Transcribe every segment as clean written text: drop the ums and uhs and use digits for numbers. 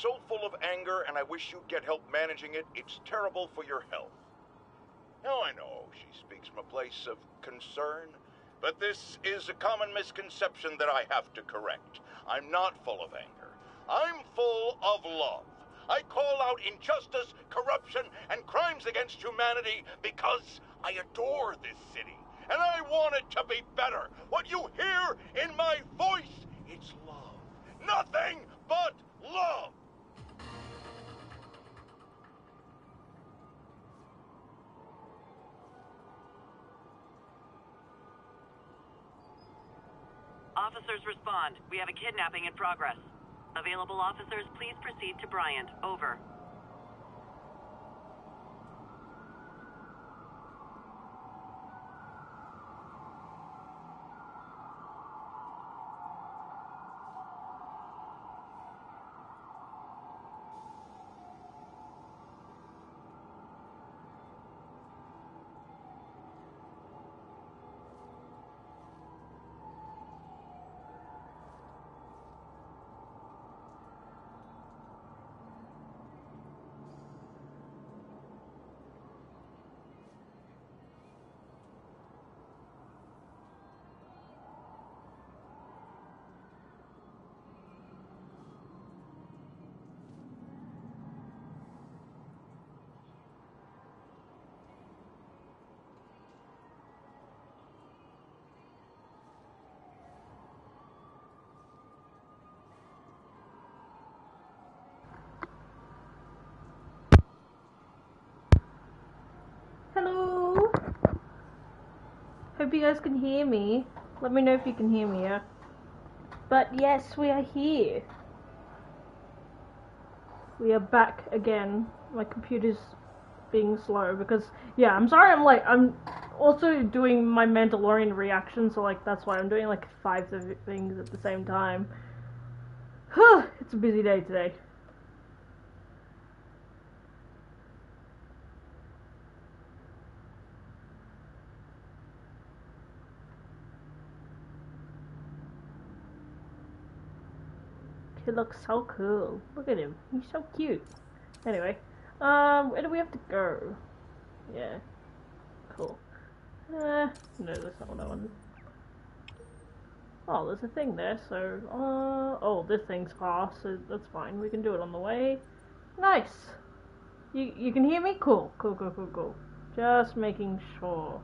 so full of anger, and I wish you'd get help managing it. It's terrible for your health. Now, I know she speaks from a place of concern, but this is a common misconception that I have to correct. I'm not full of anger. I'm full of love. I call out injustice, corruption, and crimes against humanity because I adore this city, and I want it to be better. What you hear in my voice, it's love. Nothing but love. Officers respond. We have a kidnapping in progress. Available officers, please proceed to Bryant. Over. Hope you guys can hear me. Let me know if you can hear me, yeah? But yes, we are here. We are back again. My computer's being slow because, yeah, I'm sorry I'm late. I'm also doing my Mandalorian reaction, so, like, that's why I'm doing, like, 5 things at the same time. It's a busy day today. He looks so cool. Look at him. He's so cute. Anyway, where do we have to go? Yeah. Cool. No, that's not what I wanted. Oh, there's a thing there, so, oh, this thing's far, so that's fine. We can do it on the way. Nice! You can hear me? Cool. Cool. Just making sure.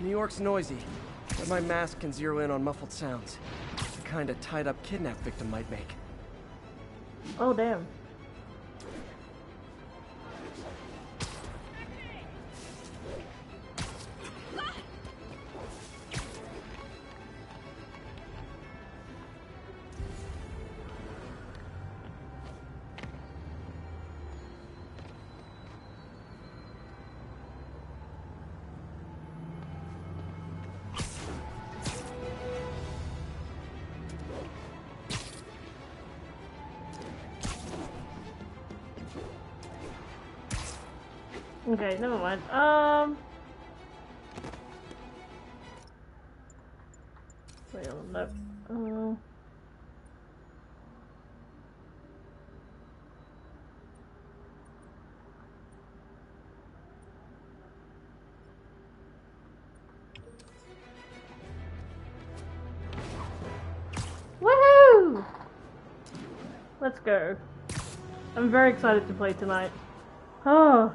New York's noisy, but my mask can zero in on muffled sounds. The kind a tied-up kidnap victim might make. Oh, damn. Okay, never mind. Wait, no. Woohoo! Let's go. I'm very excited to play tonight. Oh.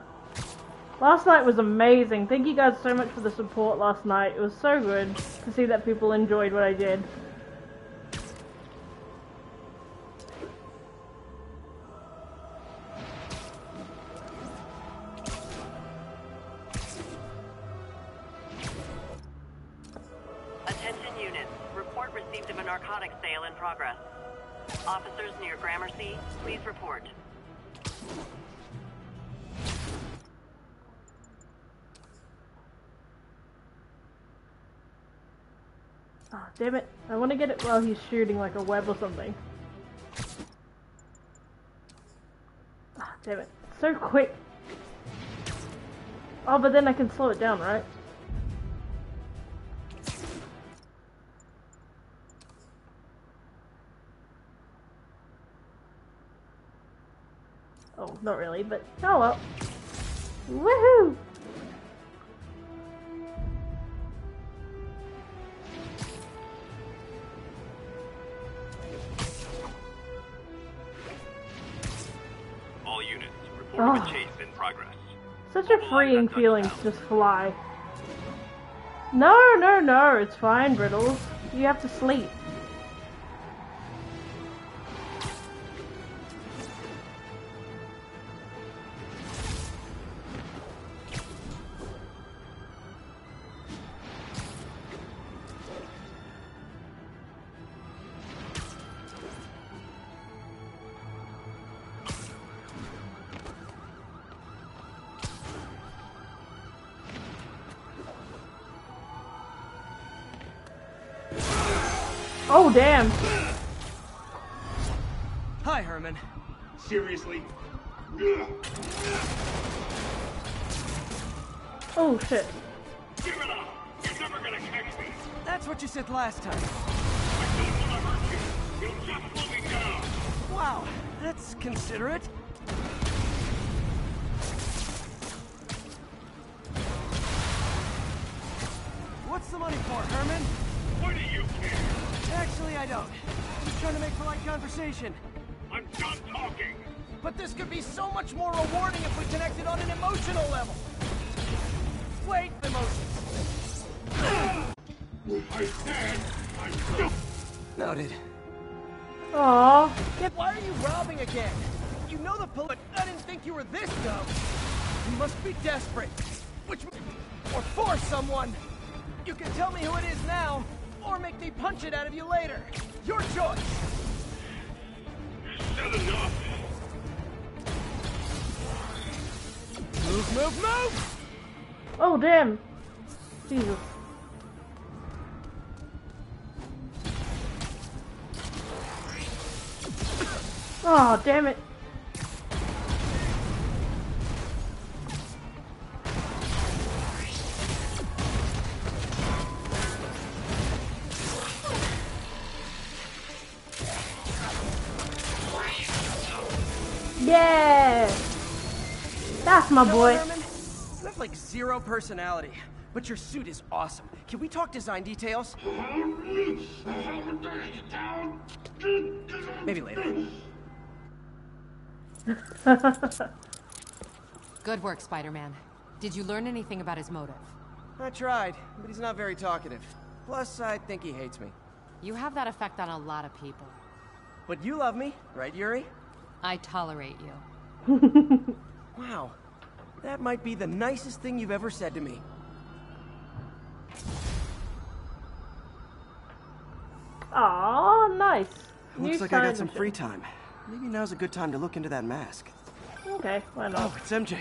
Last night was amazing. Thank you guys so much for the support last night. It was so good to see that people enjoyed what I did. Attention units. Report received of a narcotics sale in progress. Officers near Gramercy, please report. Damn it, I want to get it while he's shooting like a web or something. Ah, damn it, it's so quick. Oh, but then I can slow it down, right? Oh, not really, but oh well. Woohoo! All units report a chase in progress. Such a freeing feeling to just fly. No, no, no, it's fine, Brittles. You have to sleep. Oh, damn. Hi, Herman. Seriously? Oh, shit. Give it up. You're never gonna catch me. That's what you said last time. I don't want to hurt you. You'll just pull me down. Wow, that's considerate. What's the money for, Herman? What do you care? Actually, I don't. Just trying to make polite conversation. I'm done talking! But this could be so much more rewarding if we connected on an emotional level! Wait, emotions! I said, I'm done! Noted. Aww. Why are you robbing again? You know the police, I didn't think you were this dumb! You must be desperate. Which means, or for someone! You can tell me who it is now! Or make me punch it out of you later. Your choice. Shut enough. Move, move, move! Oh, damn. Jesus. Oh, damn it. Yeah, that's my boy. Herman, you have like zero personality, but your suit is awesome. Can we talk design details? Maybe later. Good work, Spider-Man. Did you learn anything about his motive? I tried, but he's not very talkative. Plus, I think he hates me. You have that effect on a lot of people. But you love me, right, Yuri? I tolerate you. Wow. That might be the nicest thing you've ever said to me. Aw, nice. Looks like I got some free time. Maybe now's a good time to look into that mask. Okay, why not? Oh, it's MJ.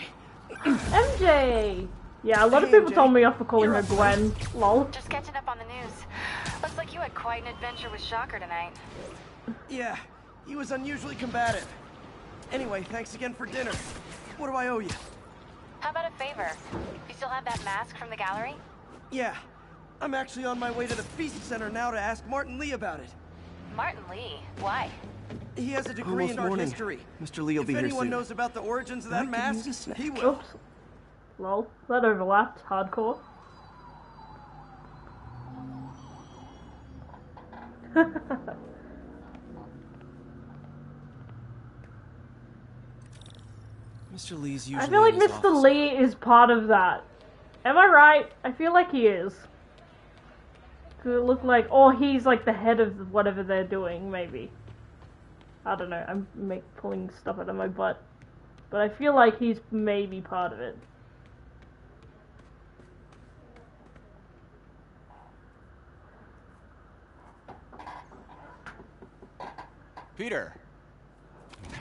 MJ! Yeah, a lot of people told me off for calling her Gwen. Lol. Just catching up on the news. Looks like you had quite an adventure with Shocker tonight. Yeah, he was unusually combative. Anyway, thanks again for dinner. What do I owe you? How about a favor? You still have that mask from the gallery? Yeah. I'm actually on my way to the Feast Center now to ask Martin Lee about it. Martin Lee? Why? He has a degree in art history. Mr. Lee will be here soon. If anyone knows about the origins of that mask, he will. Oops. Lol. That overlapped. Hardcore. Mr. Lee's usually I feel like Mr. Office. Lee is part of that. Am I right? I feel like he is. Could it look like, or he's like the head of whatever they're doing, maybe. I don't know. I'm pulling stuff out of my butt, but I feel like he's maybe part of it. Peter. What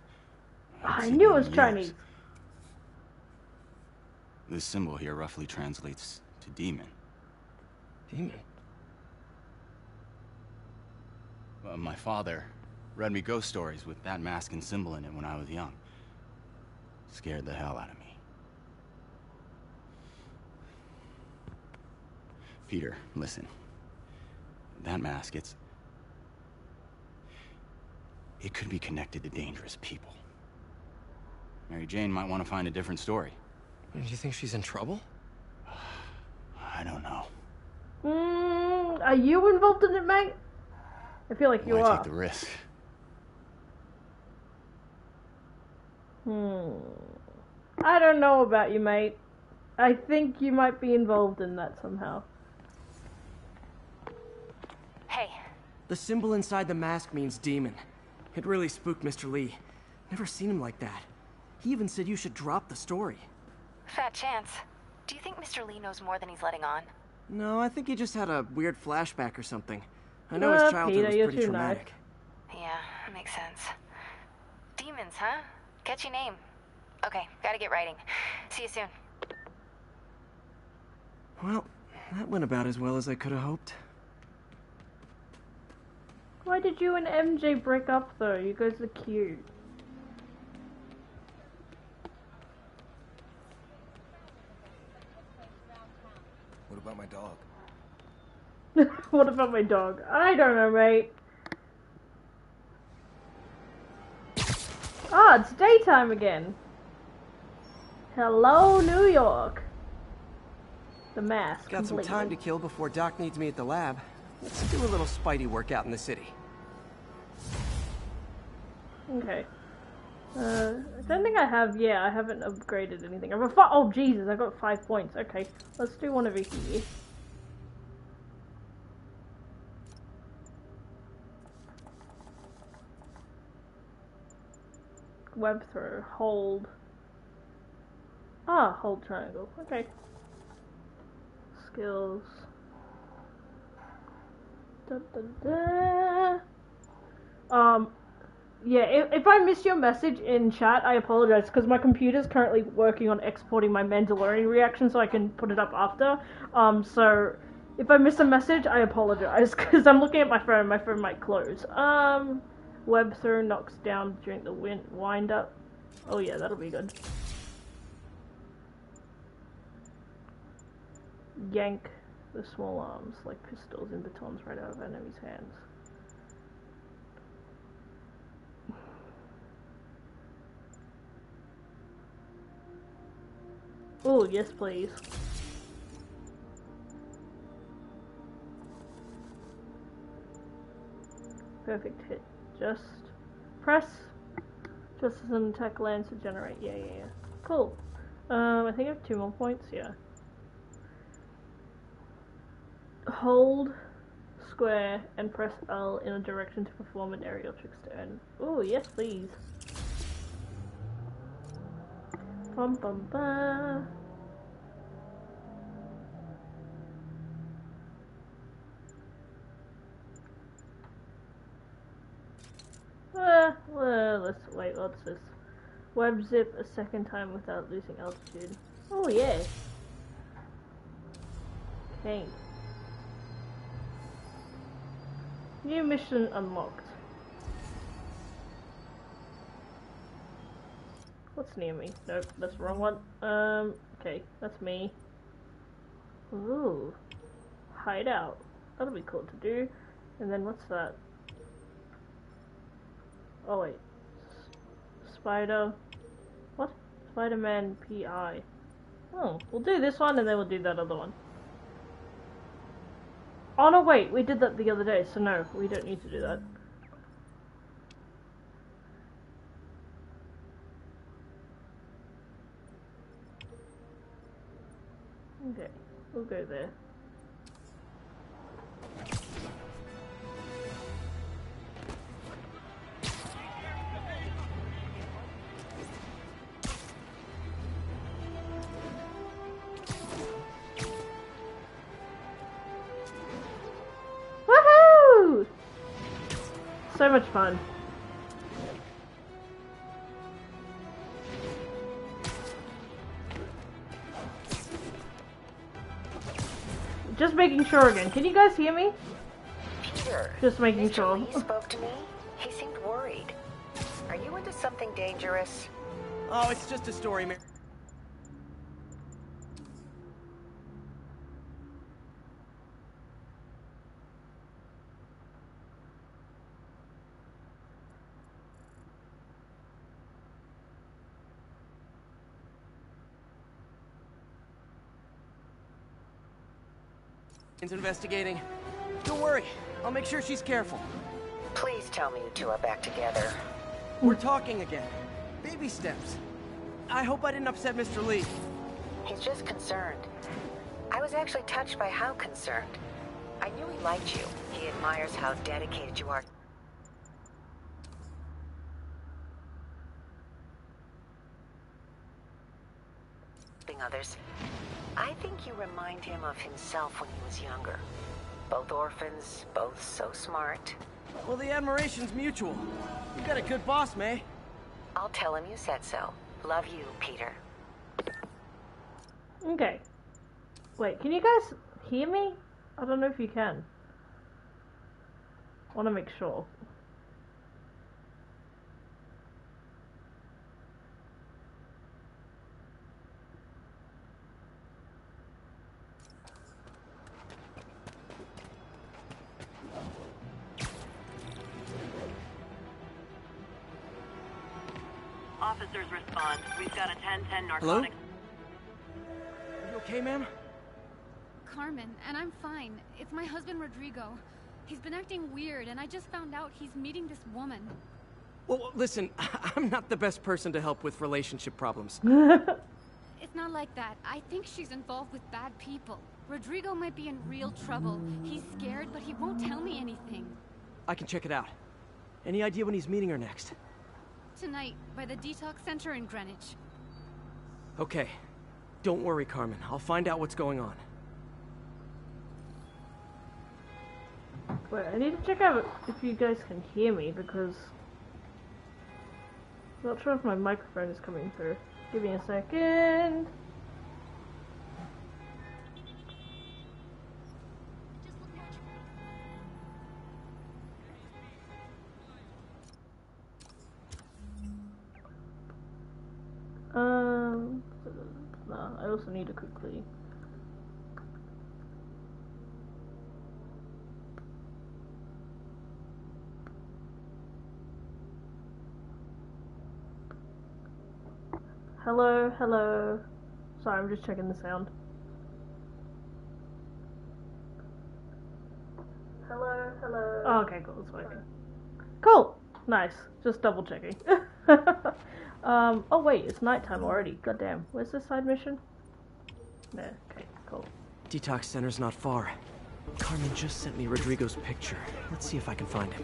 I knew it was Chinese. This symbol here roughly translates to demon. Demon? My father read me ghost stories with that mask and symbol in it when I was young. Scared the hell out of me. Peter, listen. That mask, it could be connected to dangerous people. Mary Jane might want to find a different story. Do you think she's in trouble? I don't know. Are you involved in it, mate? I feel like you are. Why take the risk? I don't know about you, mate. I think you might be involved in that somehow. Hey. The symbol inside the mask means demon. It really spooked Mr. Lee. Never seen him like that. He even said you should drop the story. Fat chance. Do you think Mr. Lee knows more than he's letting on? No, I think he just had a weird flashback or something. I know his childhood was pretty traumatic. Yeah, makes sense. Demons, huh? Catchy name. Okay, gotta get writing. See you soon. Well, that went about as well as I could have hoped. Why did you and MJ break up, though? You guys are cute. What about my dog? What about my dog? I don't know, mate. Ah, it's daytime again. Hello, New York. The mask. Got completed. Some time to kill before Doc needs me at the lab. Let's do a little Spidey workout in the city. Okay. I don't think I have. Yeah, I haven't upgraded anything. Oh Jesus, I got 5 points. Okay, let's do one over here. Web throw. Hold. Ah, hold triangle. Okay. Skills. Da, da, da. Yeah, if I missed your message in chat, I apologize, because my computer's currently working on exporting my Mandalorian reaction so I can put it up after. So if I miss a message, I apologize, because I'm looking at my phone might close. Web through, knocks down during the wind up. Oh yeah, that'll be good. Yank the small arms like pistols and batons right out of enemies' hands. Oh, yes, please. Perfect hit. Just press. Just as an attack lands to generate. Yeah, yeah, yeah. Cool. I think I have 2 more points. Yeah. Hold square and press L in a direction to perform an aerial trick turn. Oh, yes, please. Bum, bum, bum. Let's wait. What's this? Web zip a second time without losing altitude. Oh yeah. Okay. New mission unlocked. What's near me? Nope, that's the wrong one. Okay, that's me. Ooh. Hide out. That'll be cool to do. And then what's that? Oh wait. Spider. What? Spider-Man PI. Oh, we'll do this one and then we'll do that other one. Oh no, wait, we did that the other day, so no, we don't need to do that. Okay, we'll go there. Woohoo! So much fun. Just making sure again. Can you guys hear me? Peter. Just making sure. Lee spoke to me. He seemed worried. Are you into something dangerous? Oh, it's just a story, Mary. Investigating. Don't worry, I'll make sure she's careful. Please tell me you two are back together. We're talking again. Baby steps. I hope I didn't upset Mr. Lee. He's just concerned. I was actually touched by how concerned. I knew he liked you. He admires how dedicated you are. Others. I think you remind him of himself when he was younger. Both orphans, both so smart. Well, the admiration's mutual. You've got a good boss, May. I'll tell him you said so. Love you, Peter. Okay. Wait, can you guys hear me? I don't know if you can. I want to make sure. Officers respond. We've got a 10-10 narcotics. Hello? Are you okay, ma'am? Carmen, and I'm fine. It's my husband, Rodrigo. He's been acting weird, and I just found out he's meeting this woman. Well, listen, I'm not the best person to help with relationship problems. It's not like that. I think she's involved with bad people. Rodrigo might be in real trouble. He's scared, but he won't tell me anything. I can check it out. Any idea when he's meeting her next? Tonight, by the Detox Center in Greenwich. Okay. Don't worry, Carmen. I'll find out what's going on. Wait, I need to check out if you guys can hear me, because I'm not sure if my microphone is coming through. Give me a second. No, I also need to quickly. Hello, hello. Sorry, I'm just checking the sound. Hello, hello. Oh, okay, cool, it's working. Cool, nice. Just double checking. Oh wait, it's nighttime already. Goddamn. Where's this side mission? No. Okay, cool. Detox Center's not far. Carmen just sent me Rodrigo's picture. Let's see if I can find him.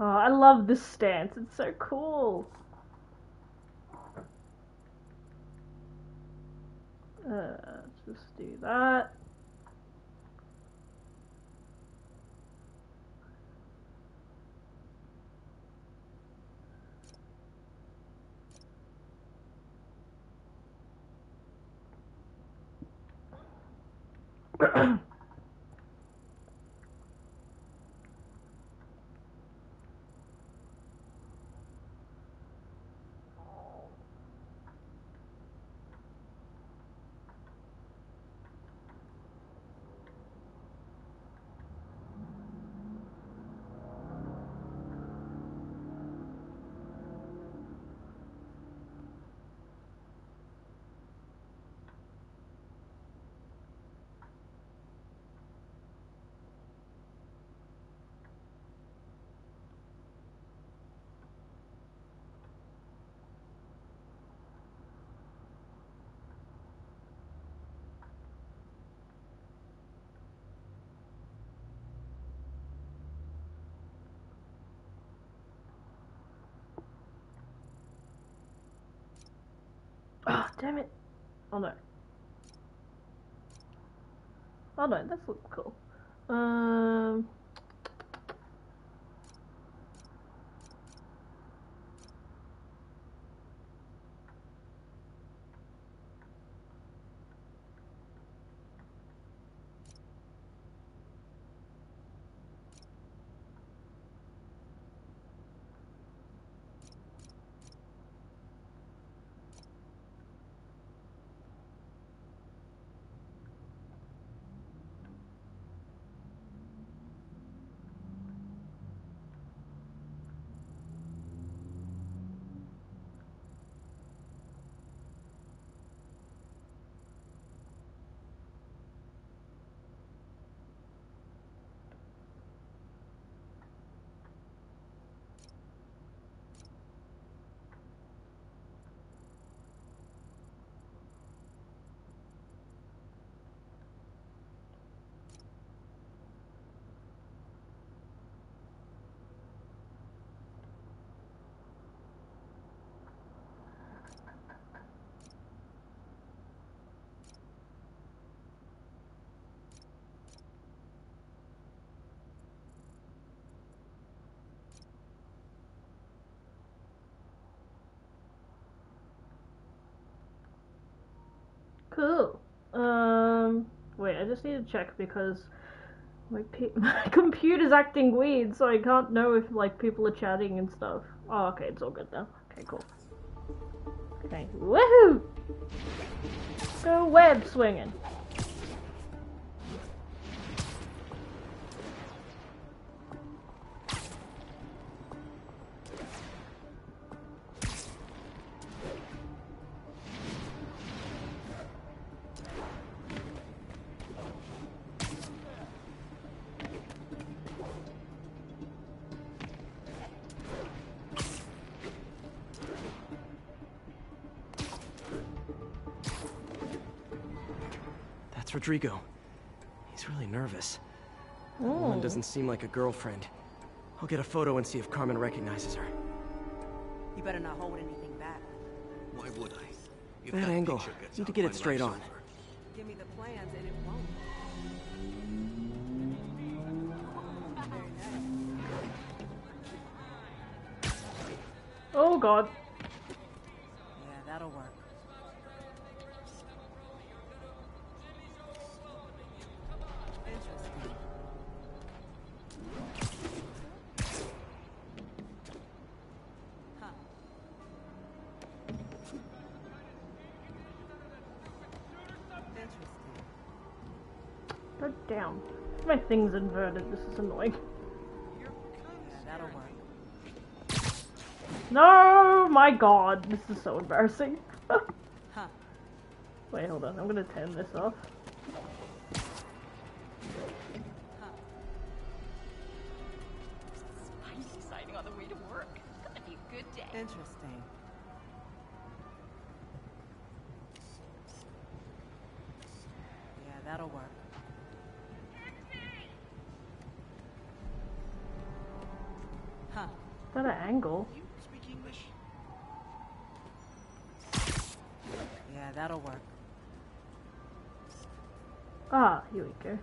Oh, I love this stance. It's so cool. Just do that. Damn it! Oh no. Oh no, this looks cool. Cool. Wait, I just need to check because my computer's acting weird, so I can't know if like people are chatting and stuff. Oh, okay, it's all good now. Okay, cool. Okay, woohoo! Go web swinging. Rodrigo. He's really nervous. One doesn't seem like a girlfriend. I'll get a photo and see if Carmen recognizes her. You better not hold anything back. Why would I? If that angle. Need to get it straight on. Give me the plans and it won't. Oh God. Yeah, that'll work. Down. My thing's inverted, this is annoying. No, my God, this is so embarrassing. Wait, hold on, I'm gonna turn this off. I'm deciding on the way to work. It's gonna be a good day. Interesting. Yeah, that'll work. What an angle. You speak English? Yeah, that'll work. Ah, here we go.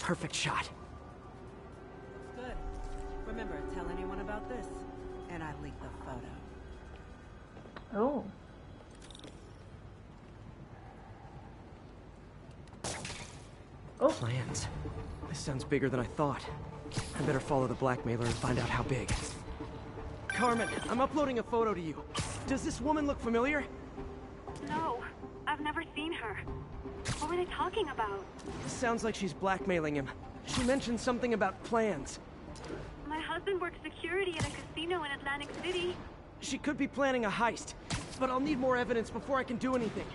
Perfect shot. Good. Remember, tell anyone about this, and I leak the photo. Oh. Plans. This sounds bigger than I thought. I better follow the blackmailer and find out how big. Carmen, I'm uploading a photo to you. Does this woman look familiar? No, I've never seen her. What were they talking about? Sounds like she's blackmailing him. She mentioned something about plans. My husband works security at a casino in Atlantic City. She could be planning a heist, but I'll need more evidence before I can do anything.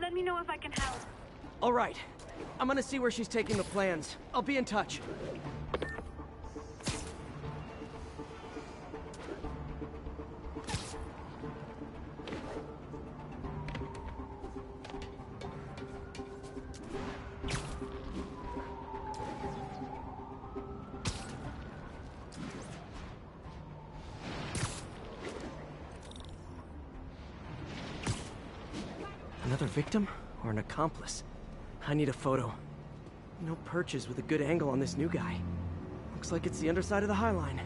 Let me know if I can help. All right. I'm gonna see where she's taking the plans. I'll be in touch. Another victim or an accomplice? I need a photo. No perches with a good angle on this new guy. Looks like it's the underside of the High Line.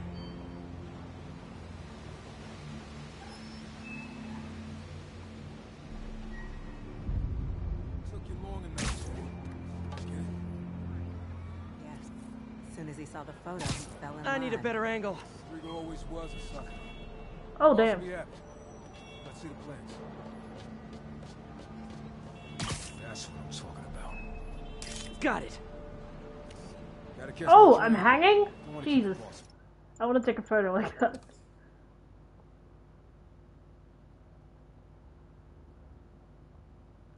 Took you long enough. Yeah. As soon as he saw the photo, he fell in. I need a better angle. Rodrigo always was a sucker. Oh damn. Let's see the plans. That's what I'm talking about. Got it. Oh, I'm hanging? Jesus. I want to take a photo like that.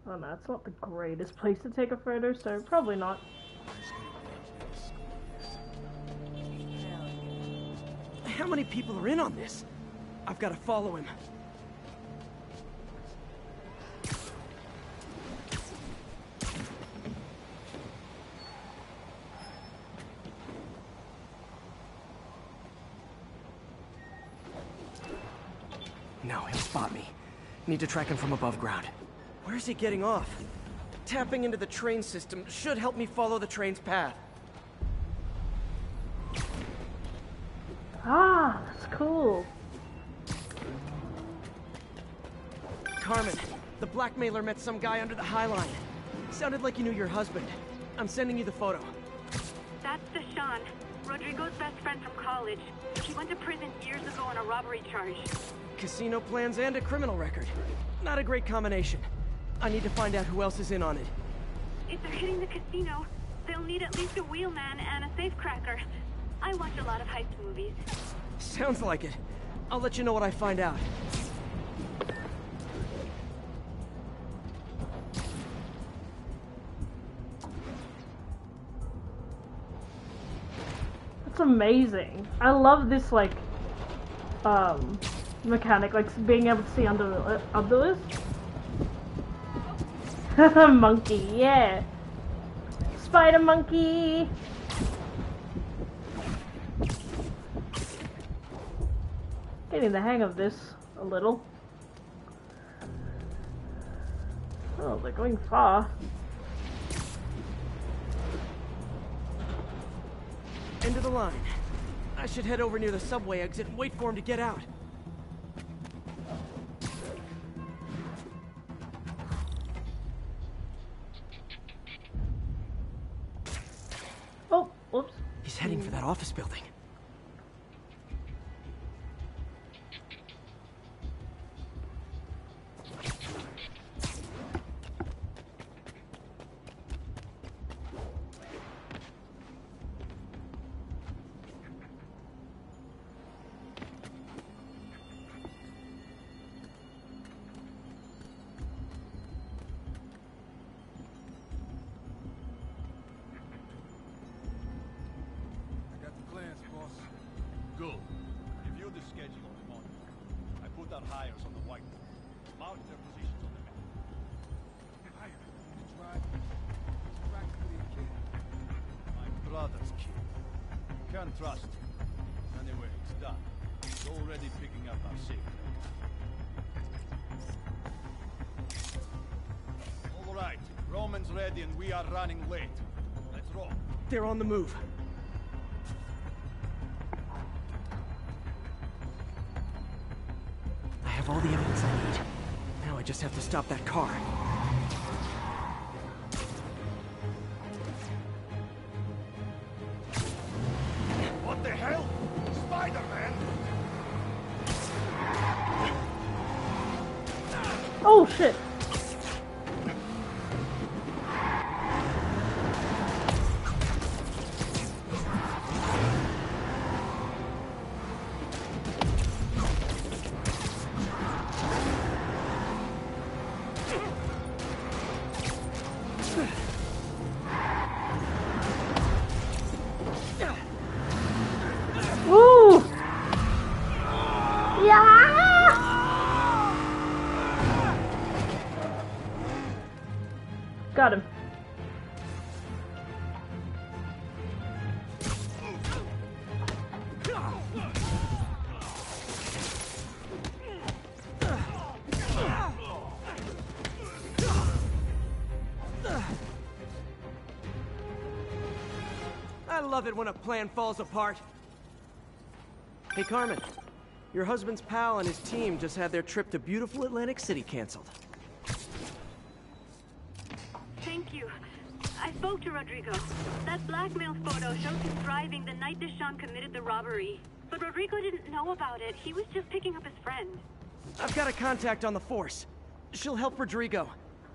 Oh no, it's not the greatest place to take a photo, so probably not. How many people are in on this? I've got to follow him. No, he'll spot me. Need to track him from above ground. Where's he getting off? Tapping into the train system should help me follow the train's path. Ah, that's cool. Carmen, the blackmailer met some guy under the High Line. Sounded like you knew your husband. I'm sending you the photo. That's Deshaun, Rodrigo's best friend from college. He went to prison years ago on a robbery charge. Casino plans and a criminal record. Not a great combination. I need to find out who else is in on it. If they're hitting the casino, they'll need at least a wheelman and a safecracker. I watch a lot of heist movies. Sounds like it. I'll let you know what I find out. That's amazing. I love this, like, mechanic, like being able to see under the obelisk. Monkey, yeah. Spider monkey. Getting the hang of this a little. Oh, they're going far. End of the line. I should head over near the subway exit and wait for him to get out. Heading for that office building. They're on the move. I have all the evidence I need. Now I just have to stop that car. What the hell? Spider-Man! Oh shit! love it when a plan falls apart. Hey, Carmen. Your husband's pal and his team just had their trip to beautiful Atlantic City canceled. Thank you. I spoke to Rodrigo. That blackmail photo shows him driving the night Deshaun committed the robbery. But Rodrigo didn't know about it. He was just picking up his friend. I've got a contact on the force. She'll help Rodrigo,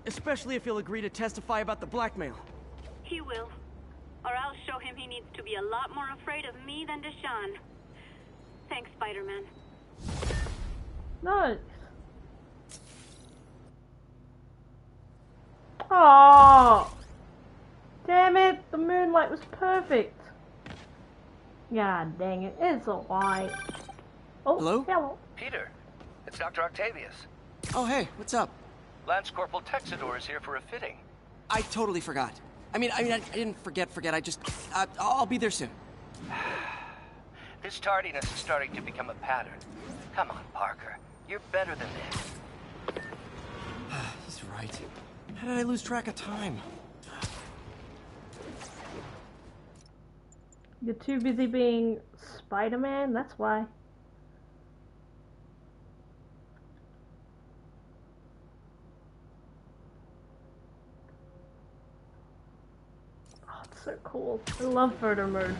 especially if he'll agree to testify about the blackmail. He will. Or I'll show him he needs to be a lot more afraid of me than Deshaun. Thanks, Spider-Man. No. Oh. Damn it, the moonlight was perfect. God dang it, it's a lie. Oh, hello? Hello. Peter, it's Dr. Octavius. Oh, hey, what's up? Lance Corporal Texidor is here for a fitting. I totally forgot. I didn't forget. I just, I'll be there soon. This tardiness is starting to become a pattern. Come on, Parker. You're better than this. He's right. How did I lose track of time? You're too busy being Spider-Man, that's why. Oh, it's so cool. I love photo mode.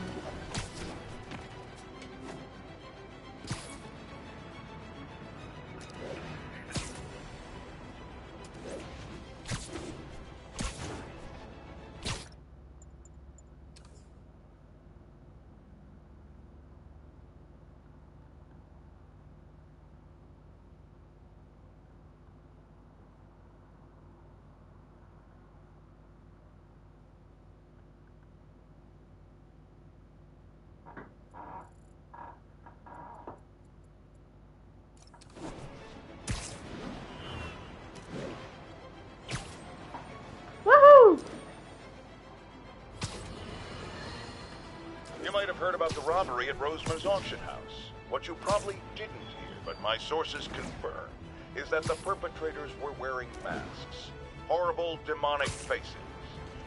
Heard about the robbery at Rosemar's Auction House. What you probably didn't hear, but my sources confirm, is that the perpetrators were wearing masks. Horrible, demonic faces.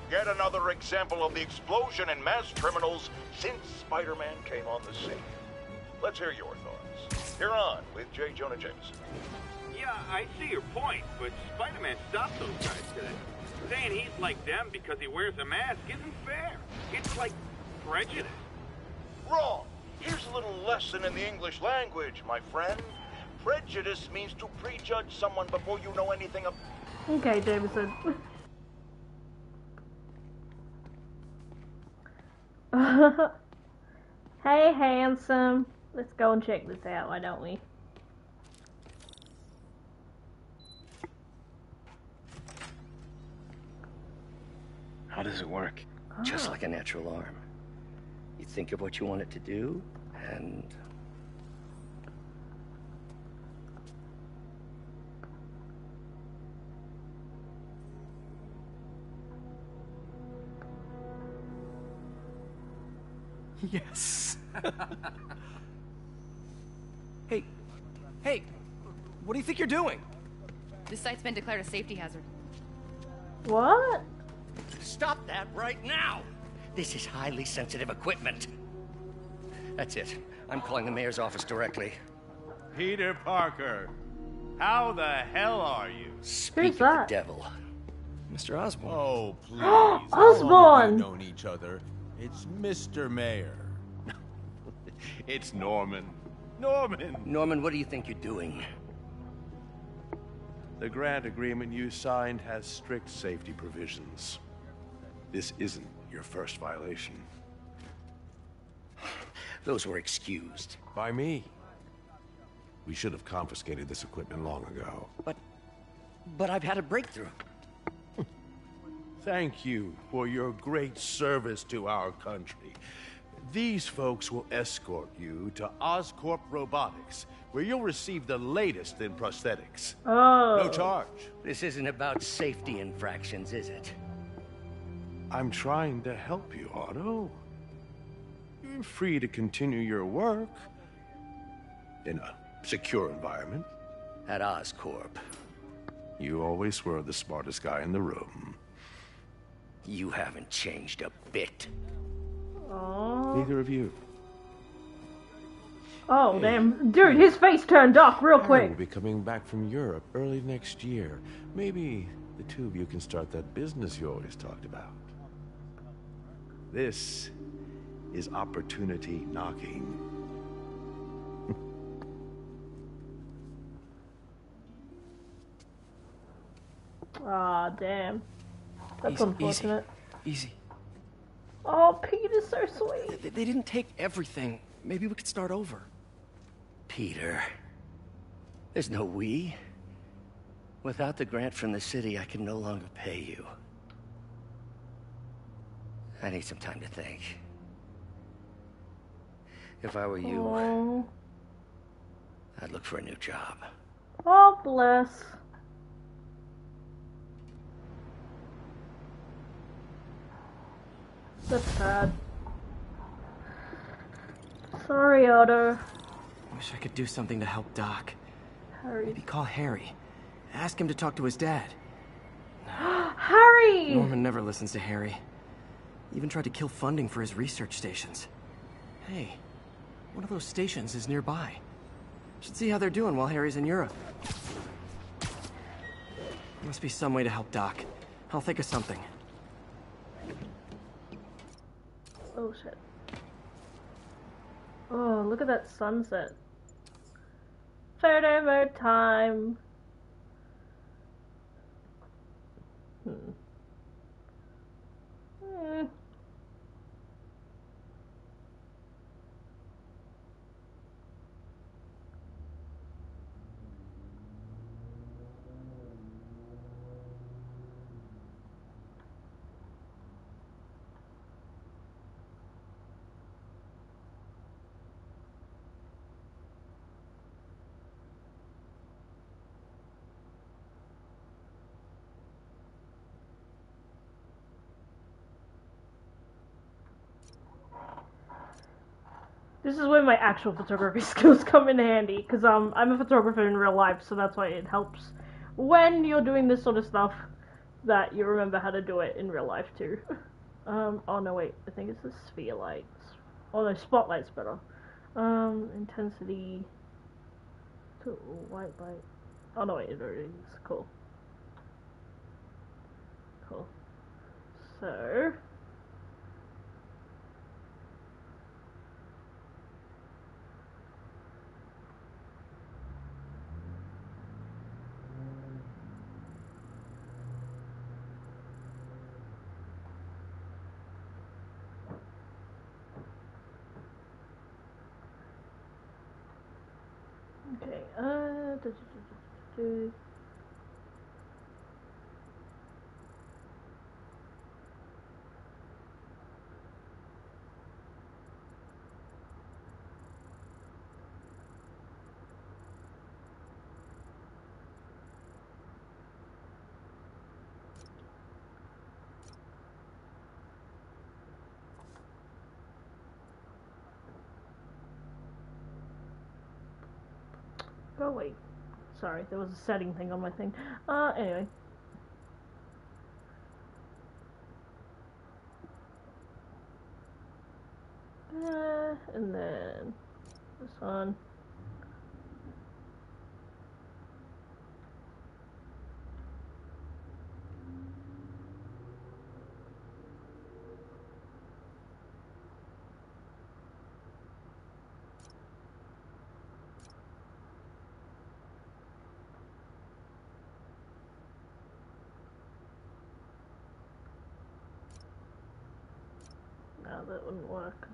Yet another example of the explosion in mass criminals since Spider-Man came on the scene. Let's hear your thoughts. You're on with J. Jonah Jameson. Yeah, I see your point, but Spider-Man stopped those guys today. Saying he's like them because he wears a mask isn't fair. It's like prejudice. Wrong. Here's a little lesson in the English language, my friend. Prejudice means to prejudge someone before you know anything about. Okay, Jameson. Hey, handsome. Let's go and check this out, why don't we? How does it work? Oh. Just like a natural arm. You think of what you want it to do, and... Yes! Hey! What do you think you're doing? This site's been declared a safety hazard. What? Stop that right now! This is highly sensitive equipment. That's it. I'm calling the mayor's office directly. Peter Parker, how the hell are you? Speak of the devil. Mr. Osborn. Oh, please. Osborn! We've known each other. It's Mr. Mayor. It's Norman. Norman! Norman, what do you think you're doing? The grant agreement you signed has strict safety provisions. This isn't your first violation. Those were excused. By me. We should have confiscated this equipment long ago. But I've had a breakthrough. Thank you for your great service to our country. These folks will escort you to Oscorp Robotics, where you'll receive the latest in prosthetics. Oh. No charge. This isn't about safety infractions, is it? I'm trying to help you, Otto. You're free to continue your work in a secure environment. At Oscorp. You always were the smartest guy in the room. You haven't changed a bit. Aww. Neither of you. Oh, hey, damn. Dude, his face turned off real quick. We'll be coming back from Europe early next year. Maybe the two of you can start that business you always talked about. This is opportunity knocking. Aw, damn. That's unfortunate. Easy. Oh, Peter's so sweet. They didn't take everything. Maybe we could start over. Peter. There's no we. Without the grant from the city, I can no longer pay you. I need some time to think. If I were you, aww, I'd look for a new job. Oh, bless. That's sad. Sorry, Otto. Wish I could do something to help Doc. Harry. Maybe call Harry. Ask him to talk to his dad. No. Harry! Norman never listens to Harry. Even tried to kill funding for his research stations. Hey, one of those stations is nearby. Should see how they're doing while Harry's in Europe. There must be some way to help Doc. I'll think of something. Oh, shit. Oh, look at that sunset. Third over time. This is where my actual photography skills come in handy, because I'm a photographer in real life, so that's why it helps when you're doing this sort of stuff that you remember how to do it in real life too. Oh no wait, I think it's the sphere lights. Oh no, spotlight's better. Intensity to white light. Oh no wait, it already is. Cool. Cool. So go away. Sorry, there was a setting thing on my thing. Anyway. And then this one. That wouldn't work.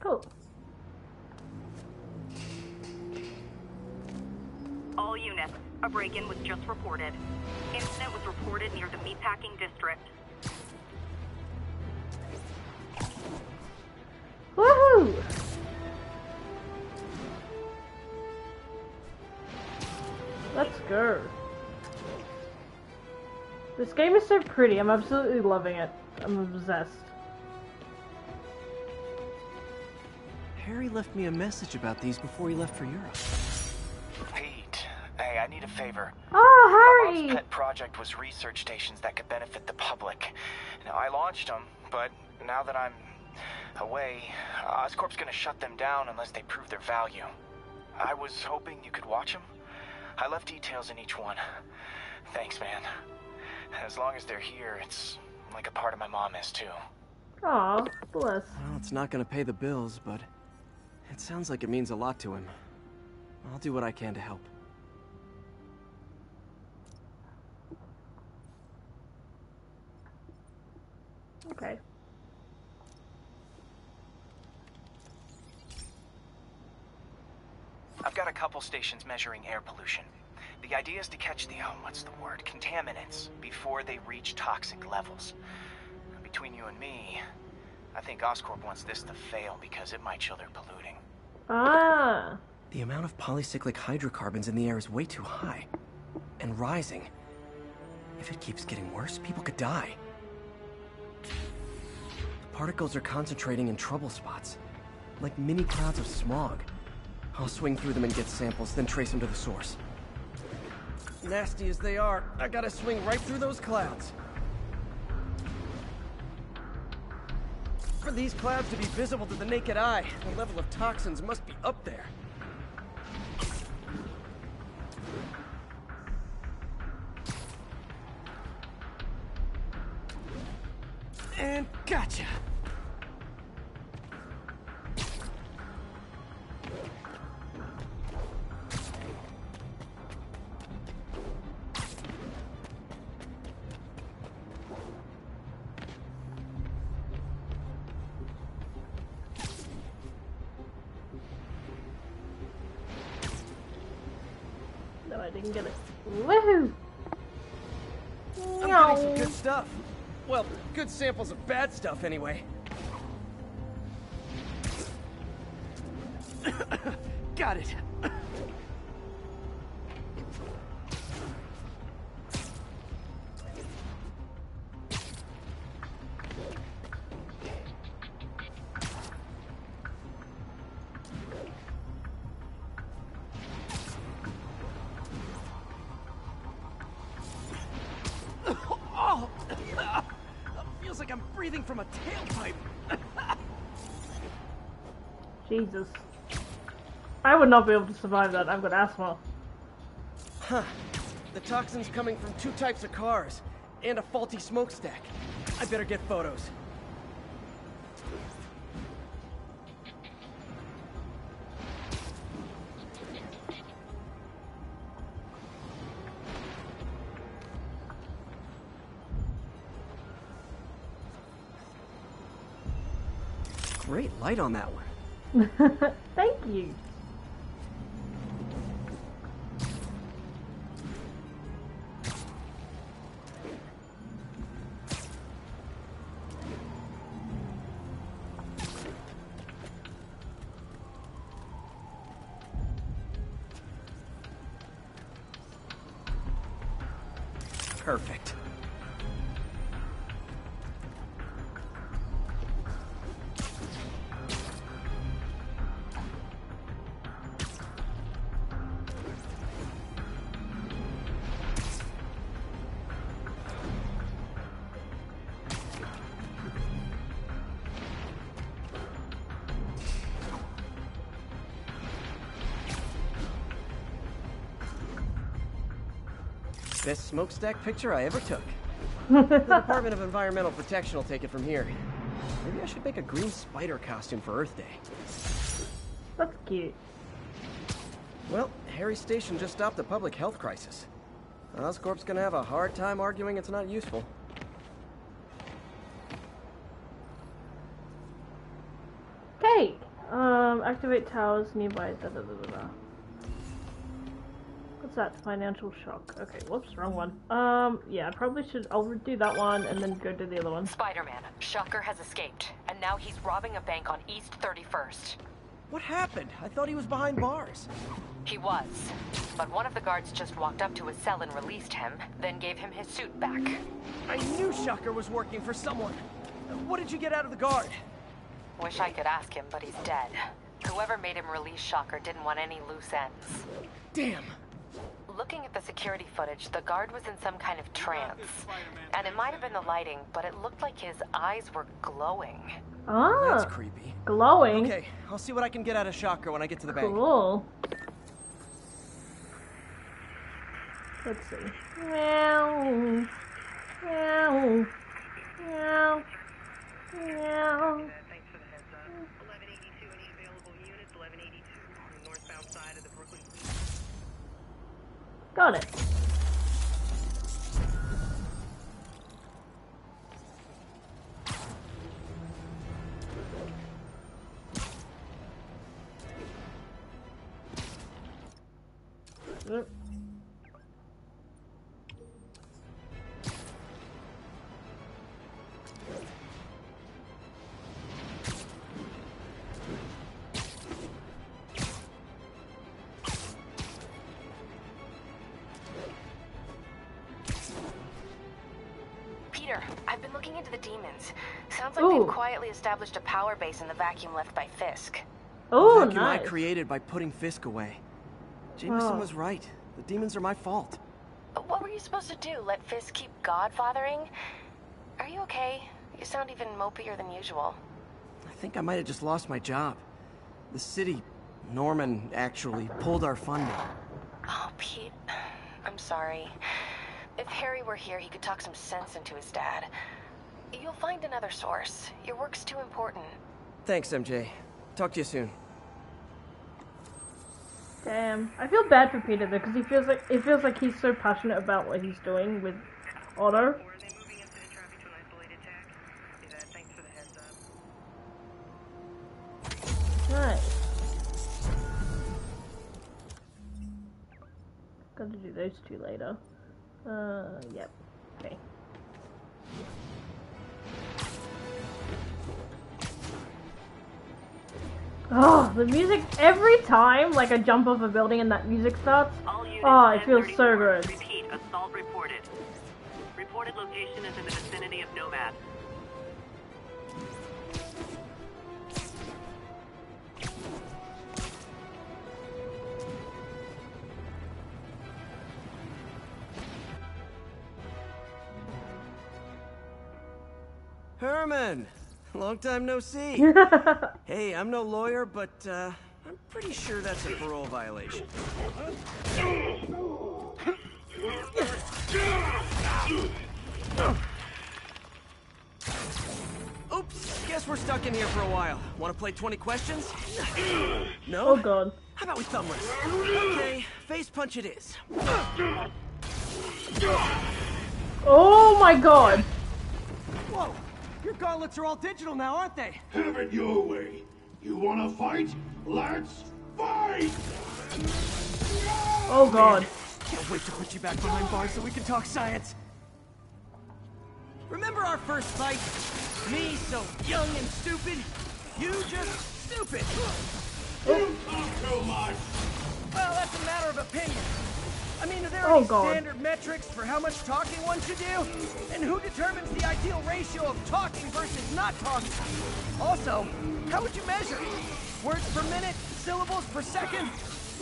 Cool. All units, a break-in was just reported. Incident was reported near the meatpacking district. Woohoo! Let's go. This game is so pretty. I'm absolutely loving it. I'm obsessed. Harry left me a message about these before he left for Europe. Pete, hey, I need a favor. Oh, Harry! My mom's pet project was research stations that could benefit the public. Now, I launched them, but now that I'm away, Oscorp's gonna shut them down unless they prove their value. I was hoping you could watch them. I left details in each one. Thanks, man. As long as they're here, it's like a part of my mom is, too. Aw, bless. Well, it's not gonna pay the bills, but it sounds like it means a lot to him. I'll do what I can to help. Okay. I've got a couple stations measuring air pollution. The idea is to catch the, contaminants before they reach toxic levels. Between you and me, I think Oscorp wants this to fail because it might show they're polluting. Ah! The amount of polycyclic hydrocarbons in the air is way too high. And rising. If it keeps getting worse, people could die. The particles are concentrating in trouble spots, like mini clouds of smog. I'll swing through them and get samples, then trace them to the source. Nasty as they are, I gotta swing right through those clouds. For these clouds to be visible to the naked eye, the level of toxins must be up there. And gotcha! Good samples of bad stuff, anyway. Got it. Jesus. I would not be able to survive that. I've got asthma. Huh. The toxin's coming from two types of cars and a faulty smokestack. I better get photos. Great light on that one. Thank you. Perfect. Best smokestack picture I ever took. The Department of Environmental Protection will take it from here. Maybe I should make a green spider costume for Earth Day. That's cute. Well, Harry's station just stopped a public health crisis. Oscorp's gonna have a hard time arguing it's not useful. Hey! Activate towers nearby. Da, da, da, da, da. What's that? Financial shock. Okay, whoops, wrong one. Yeah, I probably should. I'll do that one and then go do the other one. Spider-Man, Shocker has escaped, and now he's robbing a bank on East 31st. What happened? I thought he was behind bars. He was, but one of the guards just walked up to his cell and released him, then gave him his suit back. I knew Shocker was working for someone. What did you get out of the guard? Wish I could ask him, but he's dead. Whoever made him release Shocker didn't want any loose ends. Damn! Looking at the security footage, the guard was in some kind of trance. And it might have been the lighting, but it looked like his eyes were glowing. Oh, that's creepy. Glowing? Okay, I'll see what I can get out of Shocker when I get to the bank. Cool. Let's see. Meow. Meow. Meow. Meow. Got it. Yep. Quietly established a power base in the vacuum left by Fisk. Oh, nice. I created by putting Fisk away. Jameson was right. The demons are my fault. What were you supposed to do? Let Fisk keep godfathering? Are you okay? You sound even mopier than usual. I think I might have just lost my job. The city, Norman, actually pulled our funding. Oh, Pete. I'm sorry. If Harry were here, he could talk some sense into his dad. You'll find another source. Your work's too important. Thanks, MJ. Talk to you soon. Damn. I feel bad for Peter though, because he feels like he's so passionate about what he's doing with Otto. Nice. Got to do those two later. Yep. Okay. Oh, the music every time, like I jump off a building and that music starts. Oh, it feels so good. Repeat, assault reported. Reported location is in the vicinity of Nomad. Herman! Long time no see. Hey, I'm no lawyer, but I'm pretty sure that's a parole violation. Oops, guess we're stuck in here for a while. Want to play 20 questions? No? Oh, God. How about we thumb wrestle? Okay, face punch it is. Oh, my God. Whoa. Your gauntlets are all digital now, aren't they? Have it your way. You wanna fight? Let's fight! Oh God. Man, can't wait to put you back behind bars so we can talk science. Remember our first fight? Me, so young and stupid. You just stupid. Don't talk too much. Well, that's a matter of opinion. I mean, are there any standard metrics for how much talking one should do? And who determines the ideal ratio of talking versus not talking? Also, how would you measure? Words per minute? Syllables per second?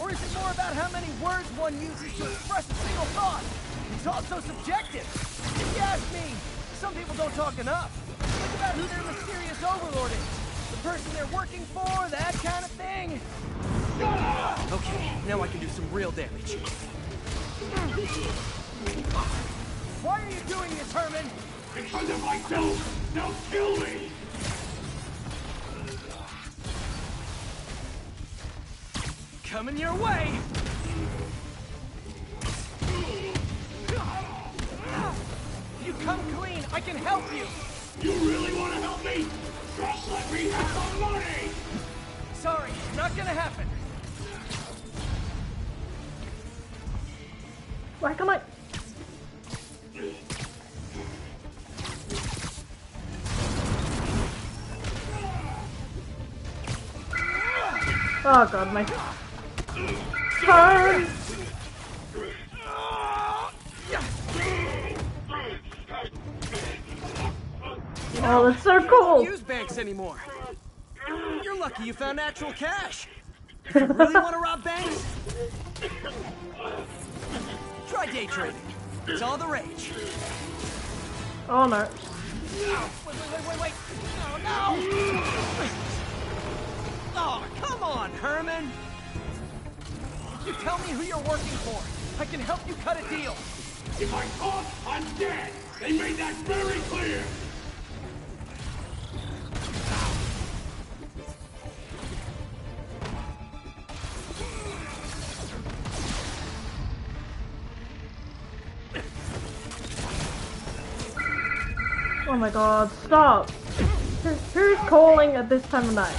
Or is it more about how many words one uses to express a single thought? It's also subjective. If you ask me, some people don't talk enough. Think about who their mysterious overlord is. The person they're working for, that kind of thing. Okay, now I can do some real damage. Why are you doing this, Herman? Because of myself! Now kill me! Coming your way! You come clean, I can help you! You really want to help me? Just let me have the money! Sorry. Oh god, my turn! Oh, that's so cool! You don't use banks anymore. You're lucky you found actual cash. If you really want to rob banks, try day trading. It's all the rage. Oh no. Wait. Oh no! Oh, come on, Herman! You tell me who you're working for. I can help you cut a deal. If I talk, I'm dead! They made that very clear! Oh my god, stop! Who's calling at this time of night?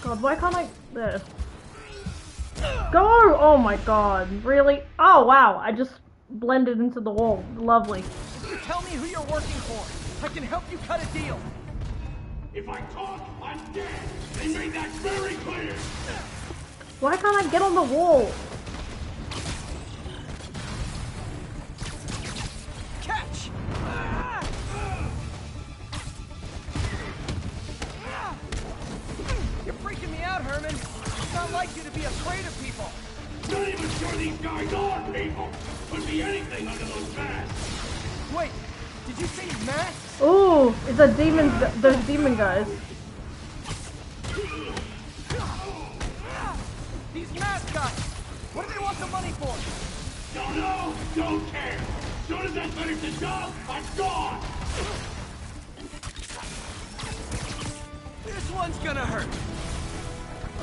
God, why can't I... There. Go! Oh my god, really? Oh wow, I just blended into the wall. Lovely. You tell me who you're working for. I can help you cut a deal. If I talk, I'm dead. They made that very clear. Why can't I get on the wall? The demons, those demon guys. These mascots. What do they want the money for? Don't know. Don't care. Soon as I finish the job, I'm gone. This one's gonna hurt.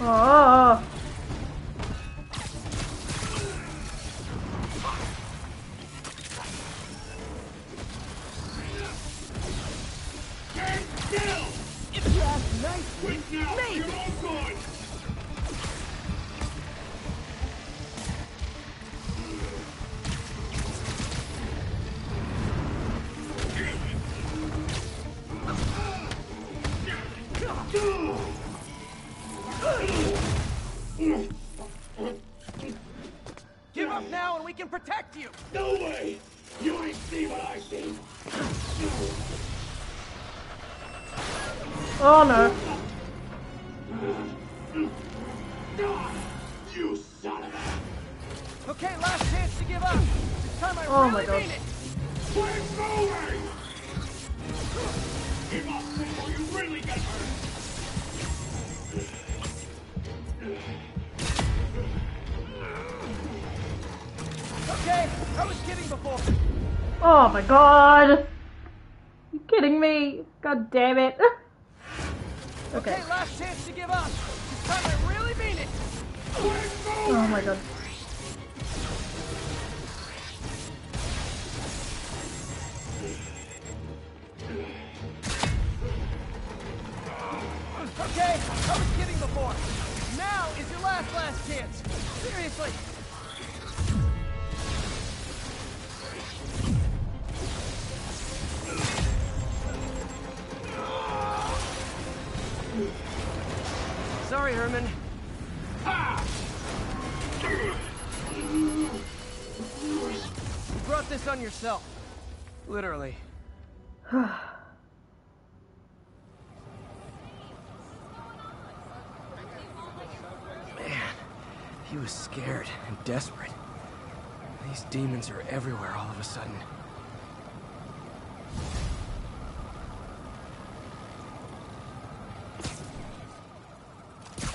Ah. Oh no. You son of a... Okay, last chance to give up. This time I really mean it. We're moving! Give up before you really get hurt. Okay, I was kidding before. Oh my god. You kidding me? God damn it. Okay, last chance to give up. This time I really mean it. Oh my god. Okay, I was kidding before. Now is your last chance. Seriously. Sorry, Herman. You brought this on yourself. Literally. Man, he was scared and desperate. These demons are everywhere all of a sudden.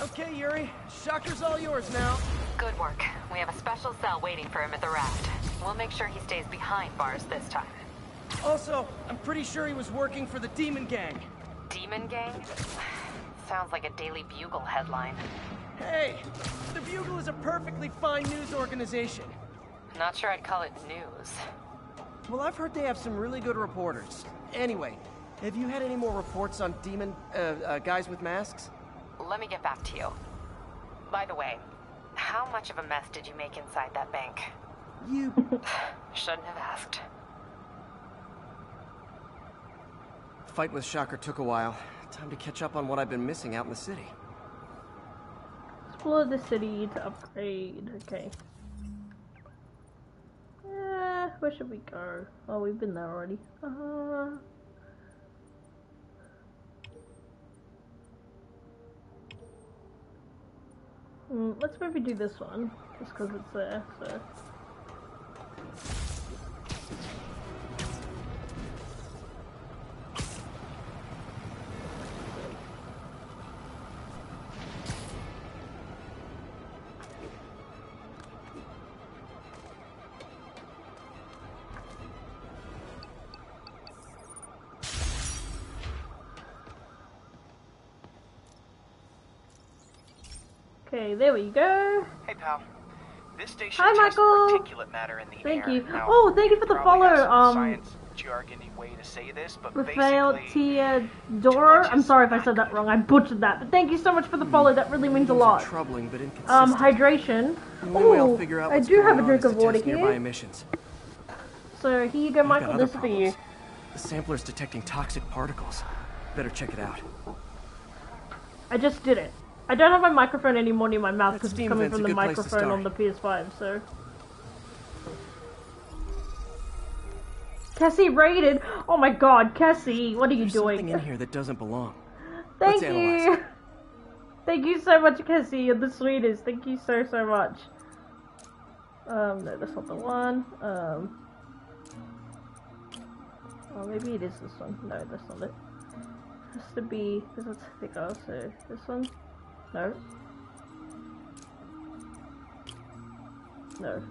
Okay, Yuri. Shocker's all yours now. Good work. We have a special cell waiting for him at the Raft. We'll make sure he stays behind bars this time. Also, I'm pretty sure he was working for the Demon Gang. Demon Gang? Sounds like a Daily Bugle headline. Hey, the Bugle is a perfectly fine news organization. Not sure I'd call it news. Well, I've heard they have some really good reporters. Anyway, have you had any more reports on demon guys with masks? Let me get back to you. By the way, how much of a mess did you make inside that bank? You... shouldn't have asked. Fight with Shocker took a while. Time to catch up on what I've been missing out in the city. Explore the city to upgrade. Okay. Where should we go? Oh, we've been there already. Let's maybe do this one, just because it's there, so... Okay, there we go. Hey, pal. This station Hi, Michael. Particulate matter in the thank air. You. Now, oh, thank you for the follow. Science jargony way to say this, but Rafael Teodoro. I'm sorry if I said that wrong. I butchered that. But thank you so much for the follow. That really means a lot. Troubling, but inconsistent. Hydration. Oh, I do have a drink of water here. Emissions. So here you go, Michael. This is for you. The sampler's detecting toxic particles. Better check it out. I just did it. I don't have my microphone anymore near my mouth because it's coming from the microphone on the PS5, so... Cassie raided! Oh my god, Cassie, what are you doing? There's something in here that doesn't belong. Thank you! Thank you so much, Cassie, you're the sweetest. Thank you so, so much. No, that's not the one. Oh, maybe it is this one. No, that's not it. It has to be... this one's thicker, so this one. No. No.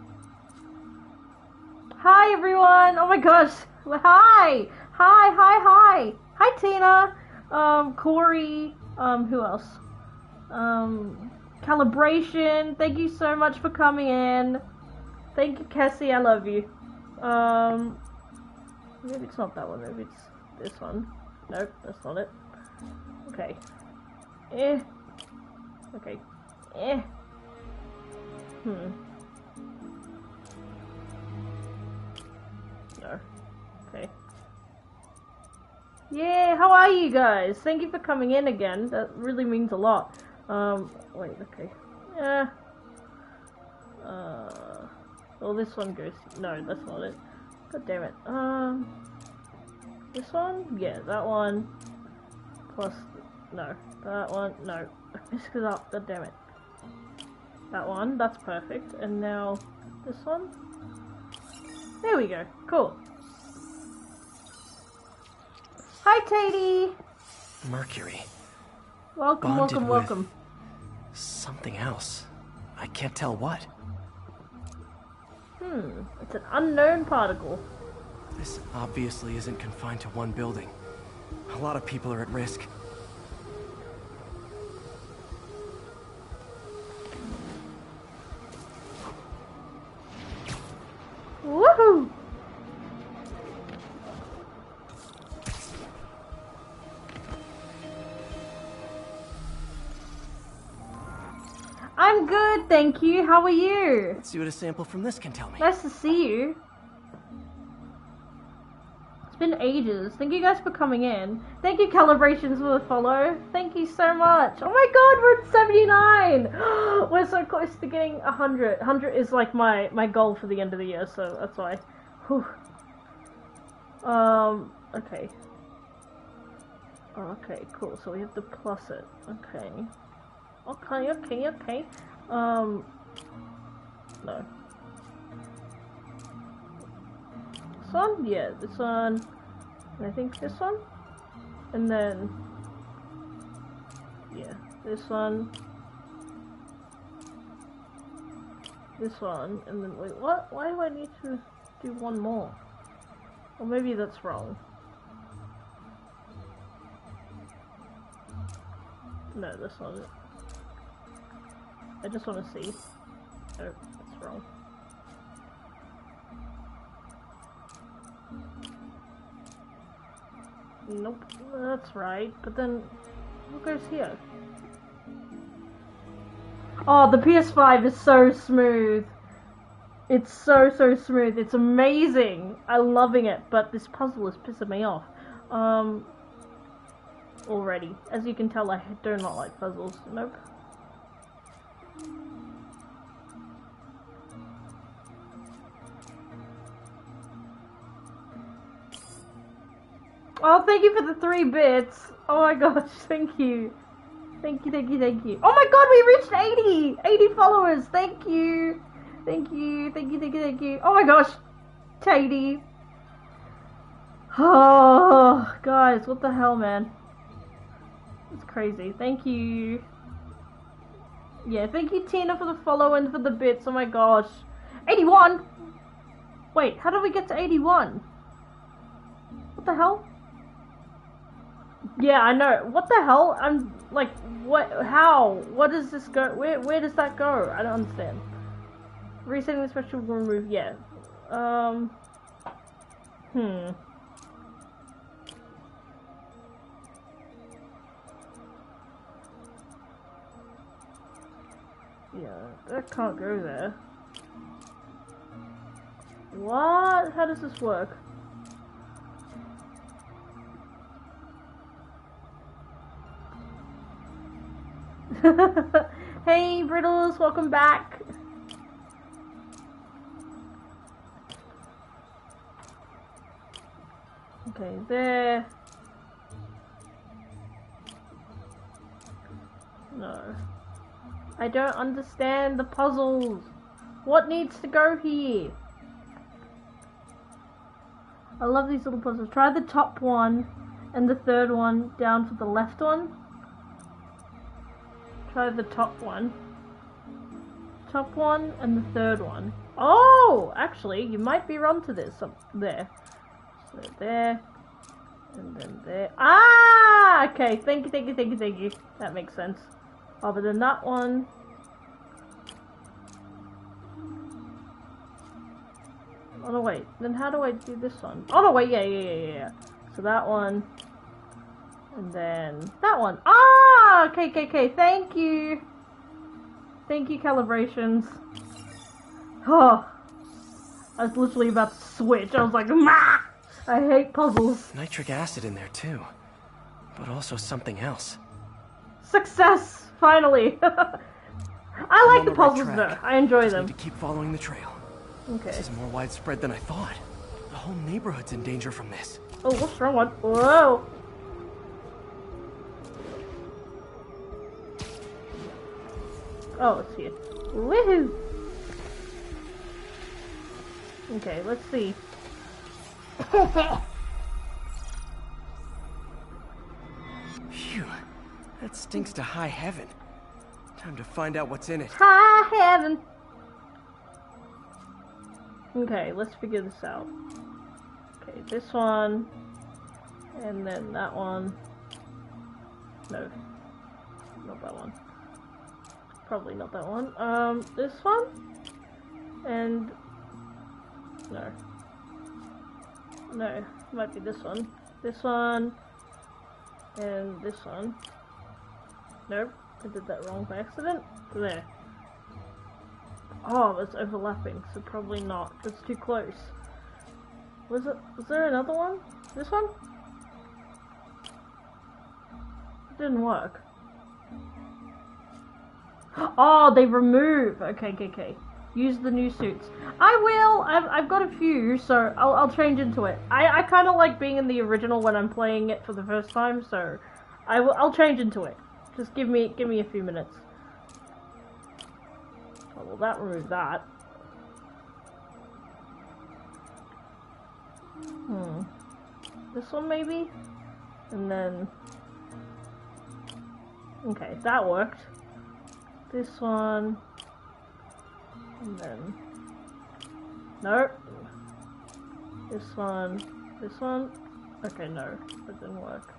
Hi everyone! Oh my gosh! Hi! Hi, hi, hi! Hi Tina! Corey, who else? Calibration, thank you so much for coming in. Thank you, Cassie, I love you. Maybe it's not that one, maybe it's this one. Nope, that's not it. Okay. Eh. Okay. Eh. No. Okay. Yeah, how are you guys? Thank you for coming in again. That really means a lot. Wait, okay. Yeah. Well, this one goes... no, that's not it. God damn it. This one? Yeah, that one. Plus... no. That one? No. This is up, god damn it. That one, that's perfect. And now this one. There we go. Cool. Hi Katie! Mercury. Welcome, welcome, welcome. Something else. I can't tell what. It's an unknown particle. This obviously isn't confined to one building. A lot of people are at risk. Woohoo! I'm good, thank you. How are you? Let's see what a sample from this can tell me. Nice to see you. It's been ages. Thank you guys for coming in. Thank you, Calibrations, for the follow. Thank you so much. Oh my god, we're at 79! We're so close to getting 100. 100 is like my goal for the end of the year, so that's why. Whew. Okay. Oh, okay, cool. So we have to plus it. Okay. Okay, okay, okay. No. This one? Yeah, this one. And I think this one. And then... yeah, this one. This one, and then wait, what? Why do I need to do one more? Or maybe that's wrong. No, that's not it. I just want to see. Oh, that's wrong. Nope, that's right. But then, what goes here? Oh, the PS5 is so smooth. It's so, so smooth. It's amazing. I'm loving it, but this puzzle is pissing me off. already. As you can tell, I do not like puzzles. Nope. Oh, thank you for the 3 bits. Oh my gosh, thank you. Thank you, thank you, thank you. Oh my god, we reached 80! 80 followers, thank you. Thank you, thank you, thank you, thank you. Oh my gosh, Tadey. Oh, guys, what the hell, man? It's crazy, thank you. Yeah, thank you, Tina, for the follow and for the bits, oh my gosh. 81? Wait, how did we get to 81? What the hell? Yeah, I know. What the hell? I'm like, what? How? What does this go? Where does that go? I don't understand. Resetting the special will remove. Yeah. Yeah, that can't go there. What? How does this work? Hey, Brittles, welcome back. Okay, there. No. I don't understand the puzzles. What needs to go here? I love these little puzzles. Try the top one and the third one down to the left one. Try the top one, and the third one. Oh, actually, you might be wrong to this. Up there, so there, and then there. Ah, okay. Thank you, thank you, thank you, thank you. That makes sense. Other than that one, oh no, wait. Then how do I do this one? Oh no, wait. Yeah. So that one. And then that one. Ah, okay. Thank you. Thank you, calibrations. Oh, I was literally about to switch. I was like, "Mah! I hate puzzles." Nitric acid in there too, but also something else. Success, finally. I like the puzzles though. I enjoy them. Need to keep following the trail. Okay. This is more widespread than I thought. The whole neighborhood's in danger from this. Oh, what's the wrong one? Whoa. Oh, it's here. Woohoo! Okay, let's see. Phew, that stinks to high heaven. Time to find out what's in it. High heaven! Okay, let's figure this out. Okay, this one. And then that one. No. Not that one. Probably not that one. This one? And... no. No. Might be this one. This one. And this one. Nope. I did that wrong by accident. There. Oh, it's overlapping, so probably not. It's too close. Was there another one? This one? It didn't work. Oh, they remove. Okay. Use the new suits. I will. I've got a few, so I'll change into it. I kind of like being in the original when I'm playing it for the first time, so I'll change into it. Just give me a few minutes. Oh, well, that removed that. This one maybe, and then okay, that worked. This one, and then, no, this one, okay, no, that didn't work.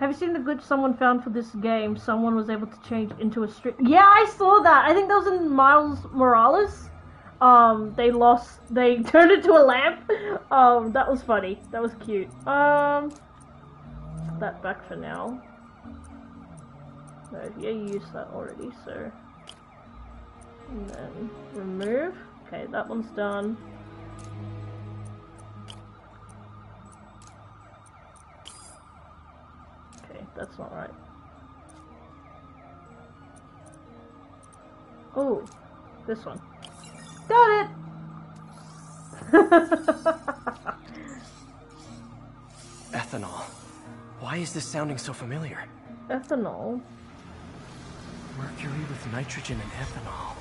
Have you seen the glitch someone found for this game? Someone was able to change into a street. Yeah, I saw that. I think that was in Miles Morales. They turned it to a lamp. That was funny. That was cute. Put that back for now. Yeah, you used that already, so. And then remove. Okay, that one's done. That's not right. Oh, this one. Got it! Ethanol. Why is this sounding so familiar? Ethanol? Mercury with nitrogen and ethanol.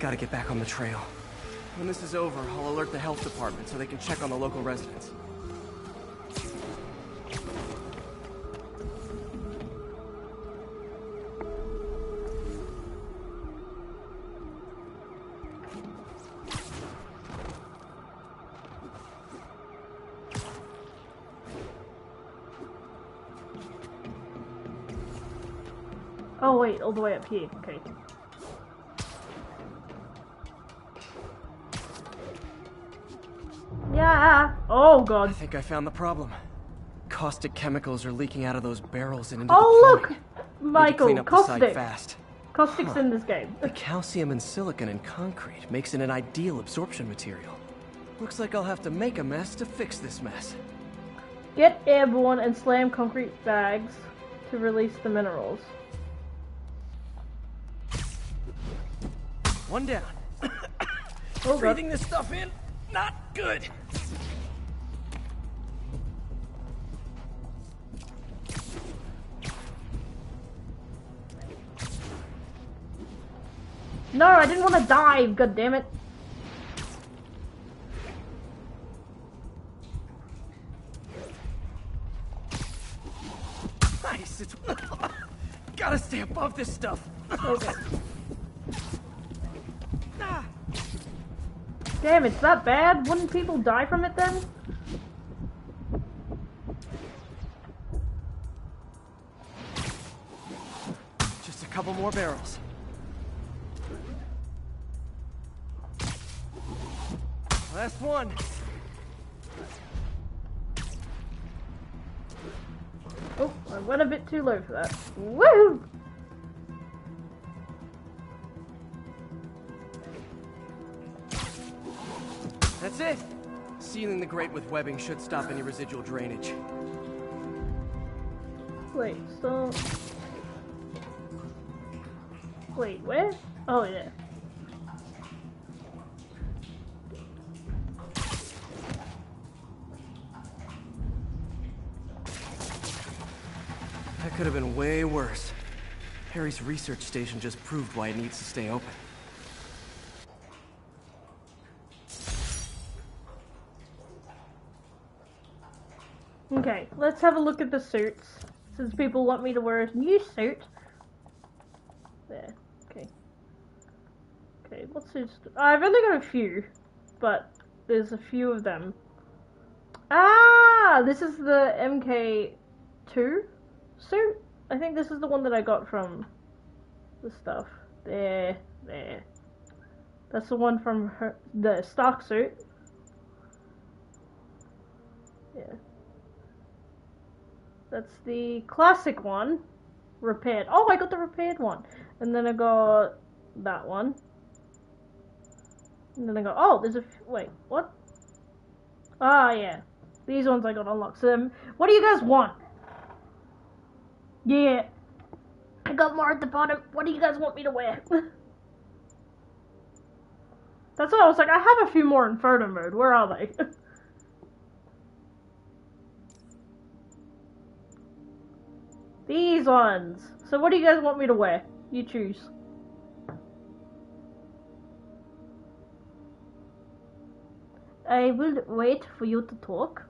Gotta get back on the trail. When this is over, I'll alert the health department so they can check on the local residents. Oh wait, all the way up here, okay. Yeah! Oh god. I think I found the problem. Caustic chemicals are leaking out of those barrels and into the plumbing. Oh look! Michael, caustic! Fast. Caustic's in this game. The calcium and silicon in concrete makes it an ideal absorption material. Looks like I'll have to make a mess to fix this mess. Get airborne and slam concrete bags to release the minerals. One down. Oh, breathing this stuff in, not good. No, I didn't want to dive, god damn it. Nice, it's gotta stay above this stuff. Okay. Damn, it's that bad? Wouldn't people die from it then? Just a couple more barrels. Last one. Oh, I went a bit too low for that. Woo! That's it! Sealing the grate with webbing should stop any residual drainage. Wait, so... Wait, where? Oh, yeah. That could have been way worse. Harry's research station just proved why it needs to stay open. Okay, let's have a look at the suits, since people want me to wear a new suit. There, okay. Okay, what suits? I've only got a few, but there's a few of them. Ah, this is the MK2 suit? I think this is the one that I got from the stuff. There, there. That's the one from her, the Stark suit. Yeah. That's the classic one, repaired. Oh, I got the repaired one. And then I got that one. And then I got, oh, there's a, wait, what? Ah, yeah. These ones I got unlocked. So, what do you guys want? Yeah. I got more at the bottom. What do you guys want me to wear? That's why I was like, I have a few more in photo mode. Where are they? These ones. So what do you guys want me to wear? You choose. I will wait for you to talk.